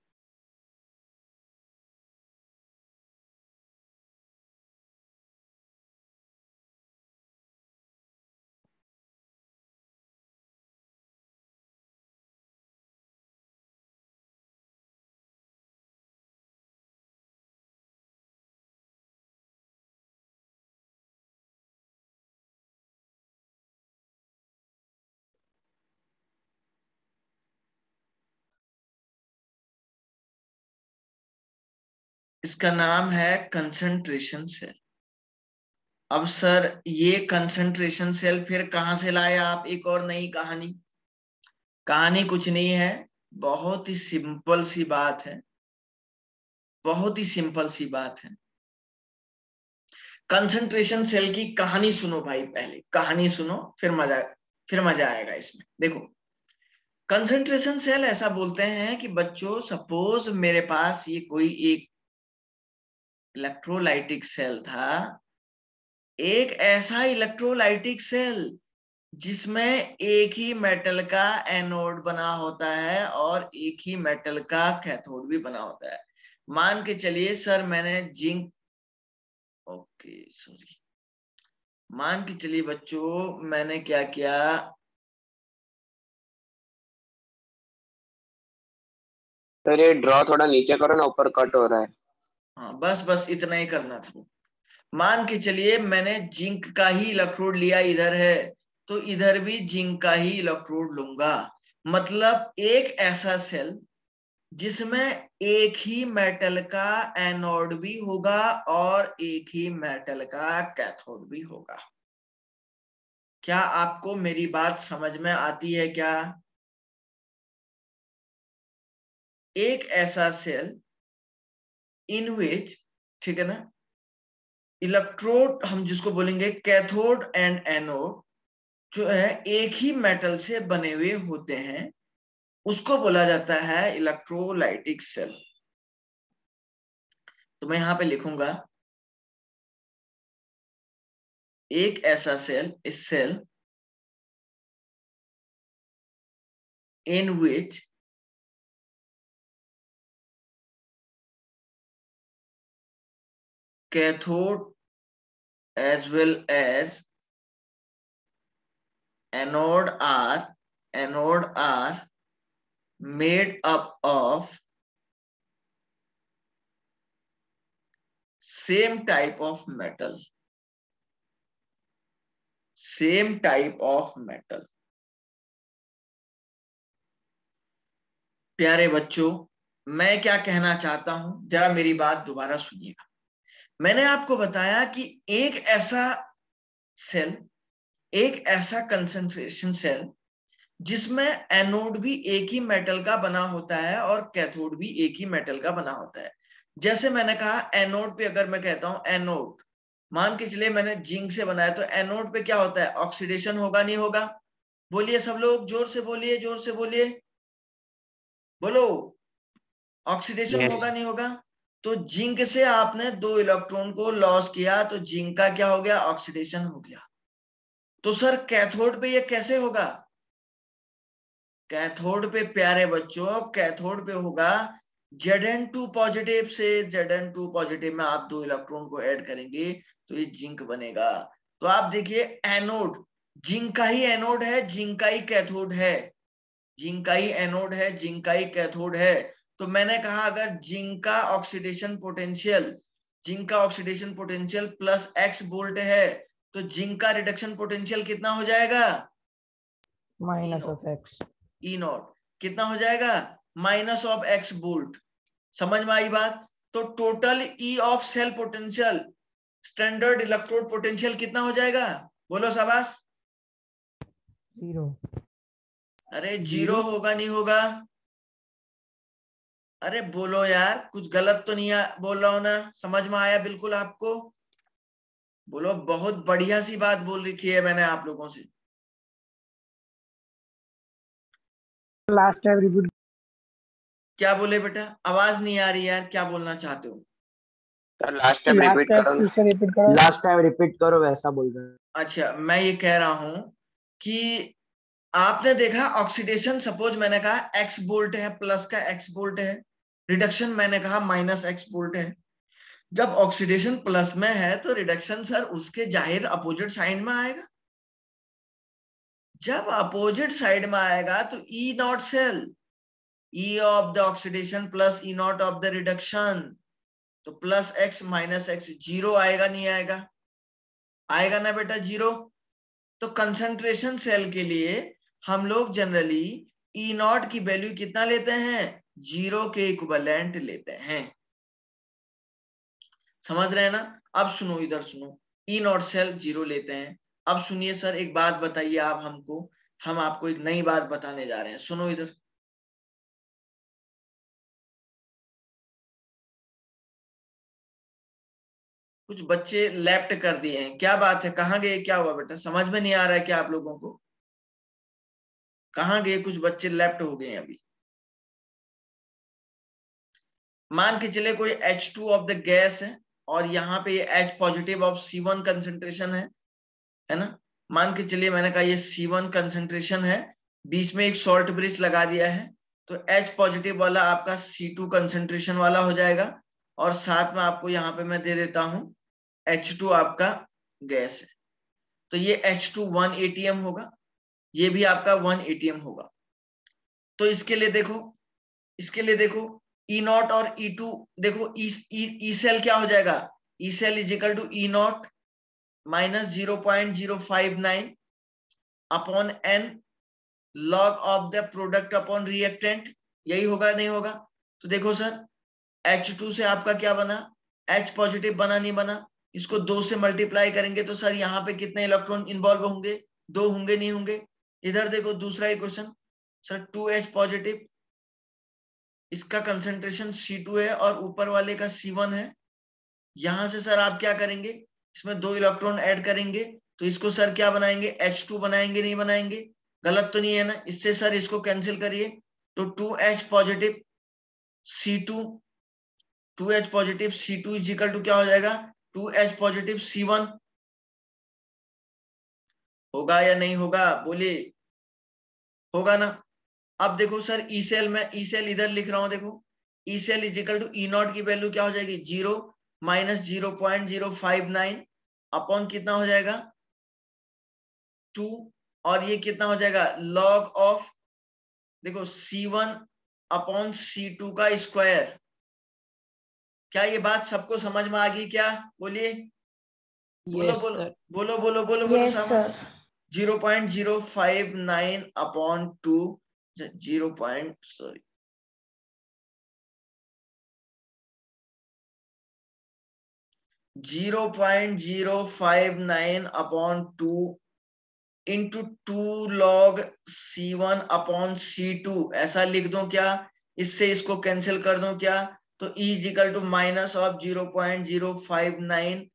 इसका नाम है कंसंट्रेशन सेल। अब सर ये कंसंट्रेशन सेल फिर कहाँ से लाए आप? एक और नई कहानी। कहानी कुछ नहीं है, बहुत ही सिंपल सी बात है, बहुत ही सिंपल सी बात है। कंसंट्रेशन सेल की कहानी सुनो भाई, पहले कहानी सुनो फिर मजा फिर मजा आएगा इसमें। देखो कंसंट्रेशन सेल ऐसा बोलते हैं कि बच्चों सपोज मेरे पास ये कोई एक इलेक्ट्रोलाइटिक सेल था, एक ऐसा इलेक्ट्रोलाइटिक सेल जिसमें एक ही मेटल का एनोड बना होता है और एक ही मेटल का कैथोड भी बना होता है। मान के चलिए सर मैंने जिंक ओके सॉरी मान के चलिए बच्चों मैंने क्या किया, सर ये ड्रॉ थोड़ा नीचे करो ना, ऊपर कट हो रहा है। हाँ बस बस इतना ही करना था। मान के चलिए मैंने जिंक का ही इलेक्ट्रोड लिया, इधर है तो इधर भी जिंक का ही इलेक्ट्रोड लूंगा। मतलब एक ऐसा सेल जिसमें एक ही मेटल का एनोड भी होगा और एक ही मेटल का कैथोड भी होगा। क्या आपको मेरी बात समझ में आती है? क्या एक ऐसा सेल इन विच, ठीक है ना, इलेक्ट्रोड हम जिसको बोलेंगे कैथोड एंड एनोड जो है एक ही मेटल से बने हुए होते हैं, उसको बोला जाता है इलेक्ट्रोलाइटिक सेल। तो मैं यहां पे लिखूंगा एक ऐसा सेल, इस cell in which cathode as well as anode are anode are made up of same type of metal, same type of metal। प्यारे बच्चों मैं क्या कहना चाहता हूं, जरा मेरी बात दोबारा सुनिएगा। मैंने आपको बताया कि एक ऐसा सेल, एक ऐसा कंसंट्रेशन सेल जिसमें एनोड भी एक ही मेटल का बना होता है और कैथोड भी एक ही मेटल का बना होता है। जैसे मैंने कहा एनोड पे अगर मैं कहता हूं एनोड, मान के चलिए मैंने जिंक से बनाया तो एनोड पे क्या होता है? ऑक्सीडेशन होगा नहीं होगा? बोलिए सब लोग, जोर से बोलिए, जोर से बोलिए, बोलो ऑक्सीडेशन yes. होगा नहीं होगा? तो जिंक से आपने दो इलेक्ट्रॉन को लॉस किया तो जिंक का क्या हो गया? ऑक्सीडेशन हो गया। तो सर कैथोड पे यह कैसे होगा? कैथोड पे प्यारे बच्चों कैथोड पे होगा Z n टू पॉजिटिव से Z n टू पॉजिटिव में आप दो इलेक्ट्रॉन को ऐड करेंगे तो ये जिंक बनेगा। तो आप देखिए एनोड जिंक का ही एनोड है, जिंक का ही कैथोड है, जिंक का ही एनोड है, जिंक का ही कैथोड है। तो मैंने कहा अगर जिंक का ऑक्सीडेशन पोटेंशियल जिंक का oxidation potential plus x volt है तो जिंक का रिडक्शन पोटेंशियल कितना हो जाएगा? Minus of x E naught कितना हो जाएगा? Minus of x volt. समझ में आई बात? तो total E of cell potential standard electrode potential कितना हो जाएगा? बोलो शाबाश। जीरो। अरे जीरो होगा नहीं होगा? अरे बोलो यार, कुछ गलत तो नहीं बोल रहा हूं ना? समझ में आया बिल्कुल आपको? बोलो, बहुत बढ़िया सी बात बोल रखी है मैंने आप लोगों से। लास्ट टाइम रिपीट क्या बोले बेटा? आवाज नहीं आ रही यार, क्या बोलना चाहते हो? लास्ट टाइम रिपीट करो, लास्ट टाइम रिपीट करो वैसा बोल रहे। अच्छा, मैं ये कह रहा हूँ कि आपने देखा ऑक्सीडेशन सपोज मैंने कहा एक्स बोल्ट है, प्लस का एक्स बोल्ट है, रिडक्शन मैंने कहा माइनस एक्स बोल्ट है। जब ऑक्सीडेशन प्लस में है तो रिडक्शन सर उसके जाहिर अपोजिट साइड में आएगा। जब अपोजिट साइड में आएगा तो E naught cell, E of the oxidation plus E naught of the reduction, तो plus x minus x zero आएगा नहीं आएगा? आएगा ना बेटा जीरो। तो कंसंट्रेशन सेल के लिए हम लोग जनरली ई नॉट की वैल्यू कितना लेते हैं? जीरो के इक्विवेलेंट लेते हैं। समझ रहे हैं ना। अब सुनो, इधर सुनो, ई नॉट सेल जीरो लेते हैं। अब सुनिए सर, एक बात बताइए आप हमको, हम आपको एक नई बात बताने जा रहे हैं, सुनो इधर। कुछ बच्चे लेफ्ट कर दिए हैं, क्या बात है, कहाँ गए, क्या हुआ बेटा, समझ में नहीं आ रहा है क्या आप लोगों को, कहाँ गए, कुछ बच्चे लेफ्ट हो गए हैं। अभी मान के चले कोई H two of the gas है और यहाँ पे ये H positive of C one concentration है, है ना। मान के चलिए मैंने कहा ये सी वन कंसेंट्रेशन है, बीच में एक शॉर्ट ब्रिज लगा दिया है, तो H पॉजिटिव वाला आपका सी टू कंसेंट्रेशन वाला हो जाएगा, और साथ में आपको यहाँ पे मैं दे देता हूँ एच टू आपका गैस है, तो ये H two one A T M होगा, ये भी आपका वन ए टी एम होगा। तो इसके लिए देखो, इसके लिए देखो ई नॉट और ई टू, देखो ई ई सेल क्या हो जाएगा, E cell is equal to E naught minus zero point zero five nine upon N log of the product upon reactant, यही होगा नहीं होगा। तो देखो सर एच टू से आपका क्या बना, एच पॉजिटिव बना नहीं बना, इसको दो से मल्टीप्लाई करेंगे तो सर यहाँ पे कितने इलेक्ट्रॉन इन्वॉल्व होंगे, दो होंगे नहीं होंगे। इधर देखो दूसरा equation sir, two H positive, इसका कंसेंट्रेशन सी टू है और ऊपर वाले का सी वन है। यहां से सर आप क्या करेंगे, इसमें दो इलेक्ट्रॉन ऐड करेंगे तो इसको सर क्या बनाएंगे, एच टू बनाएंगे, नहीं बनाएंगे, गलत तो नहीं है ना। इससे सर इसको कैंसिल करिए, तो two H positive C two, two H positive C two is equal to क्या हो जाएगा, two H positive C one होगा या नहीं होगा, बोलिए होगा ना। अब देखो सर ई सेल में, ई सेल इधर लिख रहा हूं, देखो E cell is equal to E naught की वैल्यू क्या हो जाएगी, zero minus zero point zero five nine upon कितना हो जाएगा टू, और ये कितना हो जाएगा लॉग ऑफ, देखो C one upon C two का स्क्वायर। क्या ये बात सबको समझ में आ गई, क्या बोलिए, बोलो, yes, बोलो, बोलो बोलो बोलो बोलो yes, बोलो zero point zero five nine upon two zero point sorry zero point zero five nine upon two into two log C one upon C two, ऐसा लिख दो क्या, इससे इसको कैंसिल कर दो क्या, तो E equal to minus of zero point zero five nine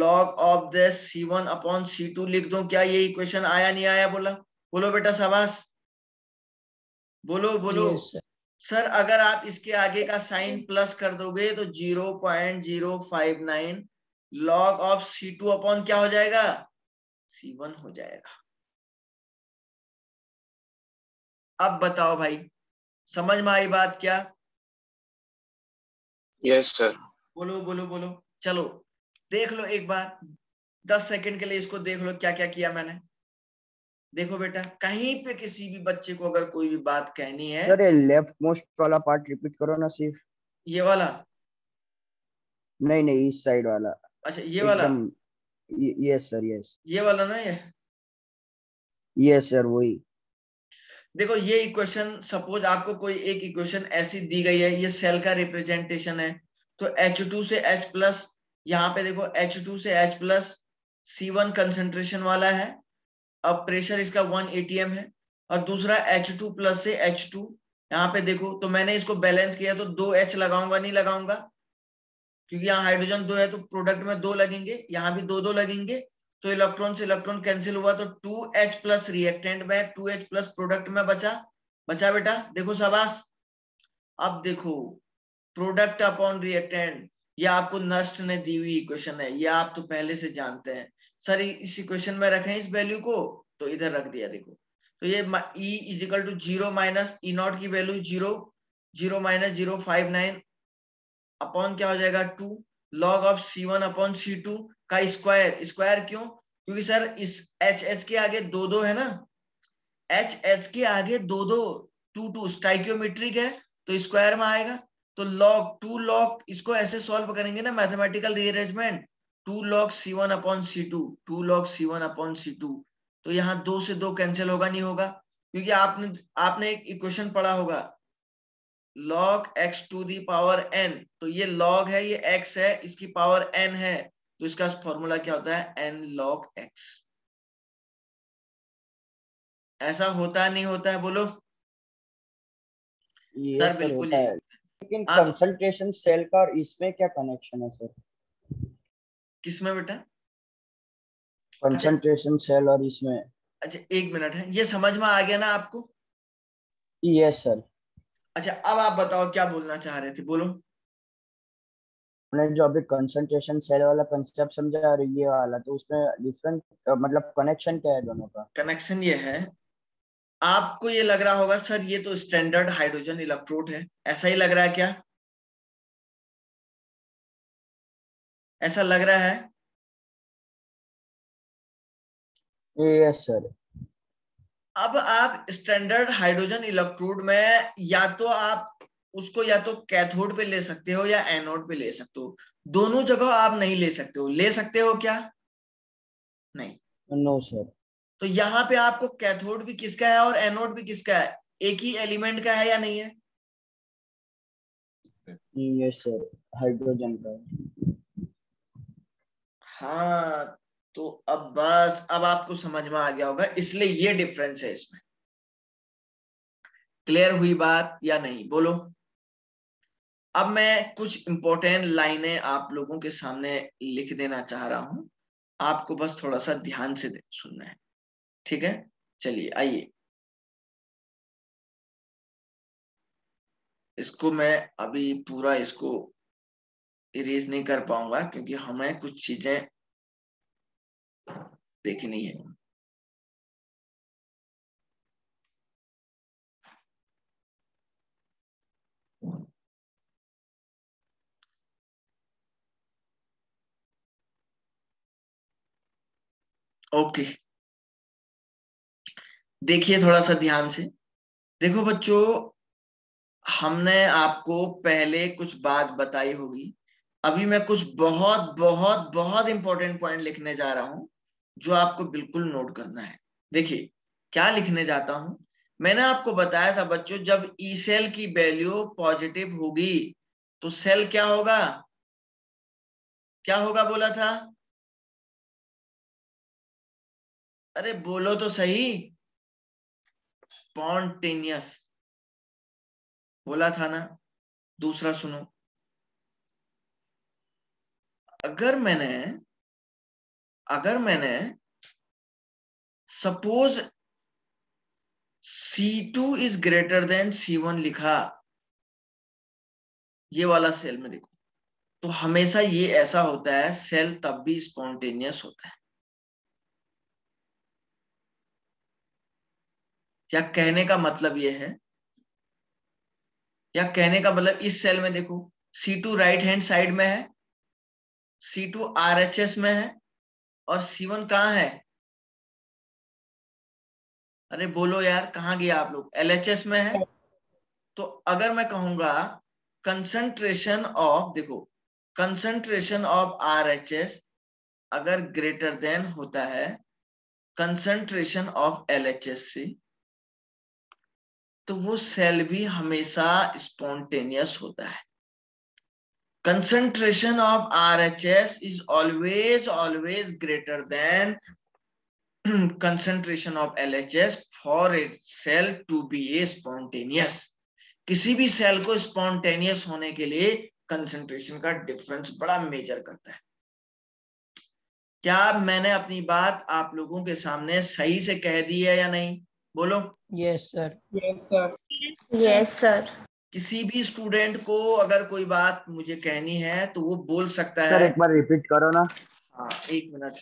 log of the C one upon C two लिख दो क्या। ये इक्वेशन आया नहीं आया, बोला बोलो बेटा शाबाश, बोलो बोलो yes, सर अगर आप इसके आगे का साइन प्लस कर दोगे तो zero point zero five nine log of C two upon क्या हो जाएगा, सी वन हो जाएगा। अब बताओ भाई समझ में आई बात क्या, यस सर बोलो बोलो बोलो। चलो देख लो एक बार दस सेकंड के लिए इसको देख लो क्या क्या किया मैंने। देखो बेटा कहीं पे किसी भी बच्चे को अगर कोई भी बात कहनी है, अरे लेफ्ट मोस्ट वाला पार्ट रिपीट करो ना, सिर्फ ये वाला नहीं, नहीं इस साइड वाला, अच्छा ये वाला, यस सर यस ये वाला ना, ये यस सर वही। देखो ये इक्वेशन, सपोज आपको कोई एक इक्वेशन ऐसी दी गई है, ये सेल का रिप्रेजेंटेशन है, तो एच टू से एच प्लस, यहाँ पे देखो एच टू से H plus C one concentration वाला है, अब प्रेशर इसका वन ए टी एम है, और दूसरा एच टू प्लस से एच टू, यहाँ पे देखो तो मैंने इसको बैलेंस किया तो टू एच लगाऊंगा नहीं लगाऊंगा, क्योंकि यहाँ हाइड्रोजन दो है तो प्रोडक्ट में दो लगेंगे, यहाँ भी दो दो लगेंगे, तो इलेक्ट्रॉन से इलेक्ट्रॉन कैंसिल हुआ, तो टू एच प्लस रिएक्टेंट में टू एच प्लस प्रोडक्ट में बचा, बचा बेटा देखो शाबाश। अब देखो प्रोडक्ट अपॉन रिएक्टेंट, ये आपको नस्ट ने दी हुई इक्वेशन है, ये आप तो पहले से जानते हैं सर, इस इक्वेशन में रखें इस वैल्यू को, तो इधर रख दिया देखो, तो ये E is equal to zero minus E naught की value zero, zero minus zero five nine upon क्या हो जाएगा two log of C one upon C two का स्क्वायर। स्क्वायर क्यों, क्योंकि सर इस एच एच के आगे दो दो है ना, एच एच के आगे दो दो टू टू स्टाइकियोमेट्रिक है तो स्क्वायर में आएगा, तो लॉग टू लॉग, इसको ऐसे सॉल्व करेंगे ना mathematical rearrangement, two log C one upon C two, two log C one upon C two, तो यहाँ दो से दो कैंसिल होगा नहीं होगा, क्योंकि आपने आपने एक इक्वेशन पढ़ा होगा log x to the power n, तो ये log है, ये x है, इसकी पावर n है, तो इसका फॉर्मूला क्या होता है, n log x। ऐसा होता नहीं होता है, बोलो सर? बिल्कुल है। लेकिन कंसंट्रेशन सेल का और इसमें क्या कनेक्शन है सर? किसमें बेटा? कंसंट्रेशन सेल और इसमें। अच्छा एक मिनट है, ये समझ में आ गया ना आपको? Yes sir. अच्छा अब आप बताओ क्या बोलना चाह रहे थे, बोलो। मैंने जो अभी कंसंट्रेशन सेल वाला कांसेप्ट समझा और ये वाला, तो उसमें डिफरेंट मतलब कनेक्शन क्या है दोनों का? कनेक्शन ये है, आपको ये लग रहा होगा सर ये तो स्टैंडर्ड हाइड्रोजन इलेक्ट्रोड है, ऐसा ही लग रहा है क्या? ऐसा लग रहा है? Yes sir. अब आप स्टैंडर्ड हाइड्रोजन इलेक्ट्रोड में या तो आप उसको या तो कैथोड पे ले सकते हो या एनोड पे ले सकते हो, दोनों जगह आप नहीं ले सकते हो। ले सकते हो क्या? नहीं। No sir. तो यहाँ पे आपको कैथोड भी किसका है और एनोड भी किसका है, एक ही एलिमेंट का है या नहीं है? यस सर, हाइड्रोजन का। हाँ तो अब बस, अब आपको समझ में आ गया होगा, इसलिए ये डिफरेंस है इसमें। क्लियर हुई बात या नहीं, बोलो? अब मैं कुछ इंपॉर्टेंट लाइनें आप लोगों के सामने लिख देना चाह रहा हूं, आपको बस थोड़ा सा ध्यान से सुनना है, ठीक है? चलिए आइए, इसको मैं अभी पूरा इसको इरेज नहीं कर पाऊंगा क्योंकि हमें कुछ चीजें देखनी है। ओके देखिए थोड़ा सा ध्यान से। देखो बच्चों, हमने आपको पहले कुछ बात बताई होगी, अभी मैं कुछ बहुत बहुत बहुत इंपॉर्टेंट पॉइंट लिखने जा रहा हूं जो आपको बिल्कुल नोट करना है। देखिए क्या लिखने जाता हूं, मैंने आपको बताया था बच्चों जब ई सेल की वैल्यू पॉजिटिव होगी तो सेल क्या होगा, क्या होगा बोला था? अरे बोलो तो सही, स्पॉन्टेनियस बोला था ना। दूसरा सुनो, अगर मैंने अगर मैंने suppose C two is greater than C one लिखा, ये वाला सेल में देखो, तो हमेशा ये ऐसा होता है, सेल तब भी स्पॉन्टेनियस होता है। या कहने का मतलब ये है, या कहने का मतलब इस सेल में देखो, C two right hand side में है, C टू आरएचएस में है और C वन कहाँ है? अरे बोलो यार, कहाँ गया आप लोग? एलएचएस में है। तो अगर मैं कहूंगा कंसंट्रेशन ऑफ, देखो कंसंट्रेशन ऑफ आरएचएस अगर ग्रेटर देन होता है कंसंट्रेशन ऑफ एलएचएस से, तो वो सेल भी हमेशा स्पॉन्टेनियस होता है। concentration of R H S is always always greater than concentration of L H S for a cell to be a spontaneous। किसी भी सेल को spontaneous होने के लिए concentration का difference बड़ा major करता है। क्या मैंने अपनी बात आप लोगों के सामने सही से कह दी है या नहीं, बोलो? yes sir, yes sir, yes sir। किसी भी स्टूडेंट को अगर कोई बात मुझे कहनी है तो वो बोल सकता है। सर एक बार रिपीट करो ना। हाँ एक मिनट,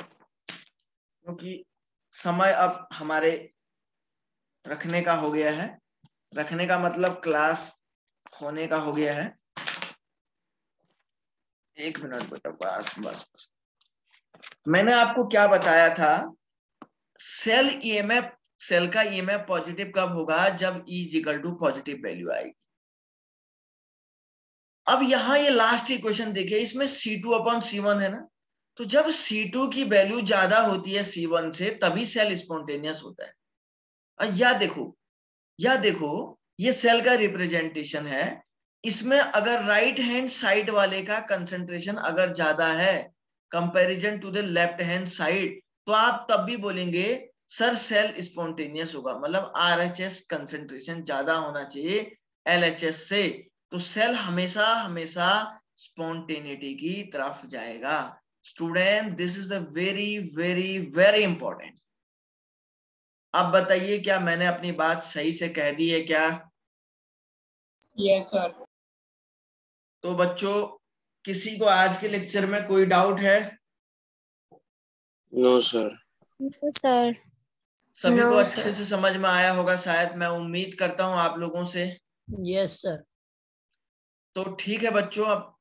क्योंकि समय अब हमारे रखने का हो गया है, रखने का मतलब क्लास होने का हो गया है। एक मिनट बेटा, बस बस बस। मैंने आपको क्या बताया था, सेल ईएमएफ, सेल का ईएमएफ पॉजिटिव कब होगा? जब E equal to positive value आएगी। अब यहाँ ये लास्ट इक्वेशन देखिए, इसमें C two upon C one है ना, तो जब C टू की वैल्यू ज्यादा होती है C वन से तभी सेल स्पॉन्टेनियस होता है। या देखो, या देखो ये सेल का रिप्रेजेंटेशन है। इसमें अगर राइट हैंड साइड वाले का कंसंट्रेशन अगर ज्यादा है comparison to the left hand side, तो आप तब भी बोलेंगे सर सेल स्पॉन्टेनियस होगा, मतलब आरएचएस कंसंट्रेशन ज्यादा होना चाहिए एलएचएस से, तो सेल हमेशा हमेशा स्पॉन्टेनिटी की तरफ जाएगा। Student this is a very very very important. आप बताइए क्या मैंने अपनी बात सही से कह दी है क्या? Yes sir. तो बच्चों किसी को आज के लेक्चर में कोई डाउट है? No sir. No sir. सभी को अच्छे से समझ में आया होगा शायद, मैं उम्मीद करता हूँ आप लोगों से। Yes sir. तो ठीक है बच्चों, अब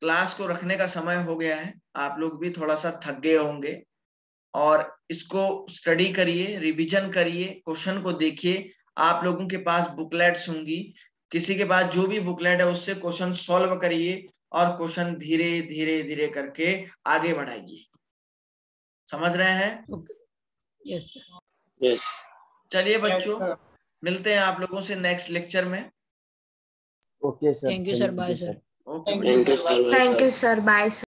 क्लास को रखने का समय हो गया है, आप लोग भी थोड़ा सा थक गए होंगे, और इसको स्टडी करिए, रिवीजन करिए, क्वेश्चन को देखिए। आप लोगों के पास बुकलेट्स होंगी, किसी के पास जो भी बुकलेट है उससे क्वेश्चन सॉल्व करिए और क्वेश्चन धीरे धीरे धीरे करके आगे बढ़ाइए। समझ रहे हैं? Yes yes. चलिए बच्चों yes, मिलते हैं आप लोगों से नेक्स्ट लेक्चर में। Okay sir, thank you sir, bye sir. Thank you sir, bye sir.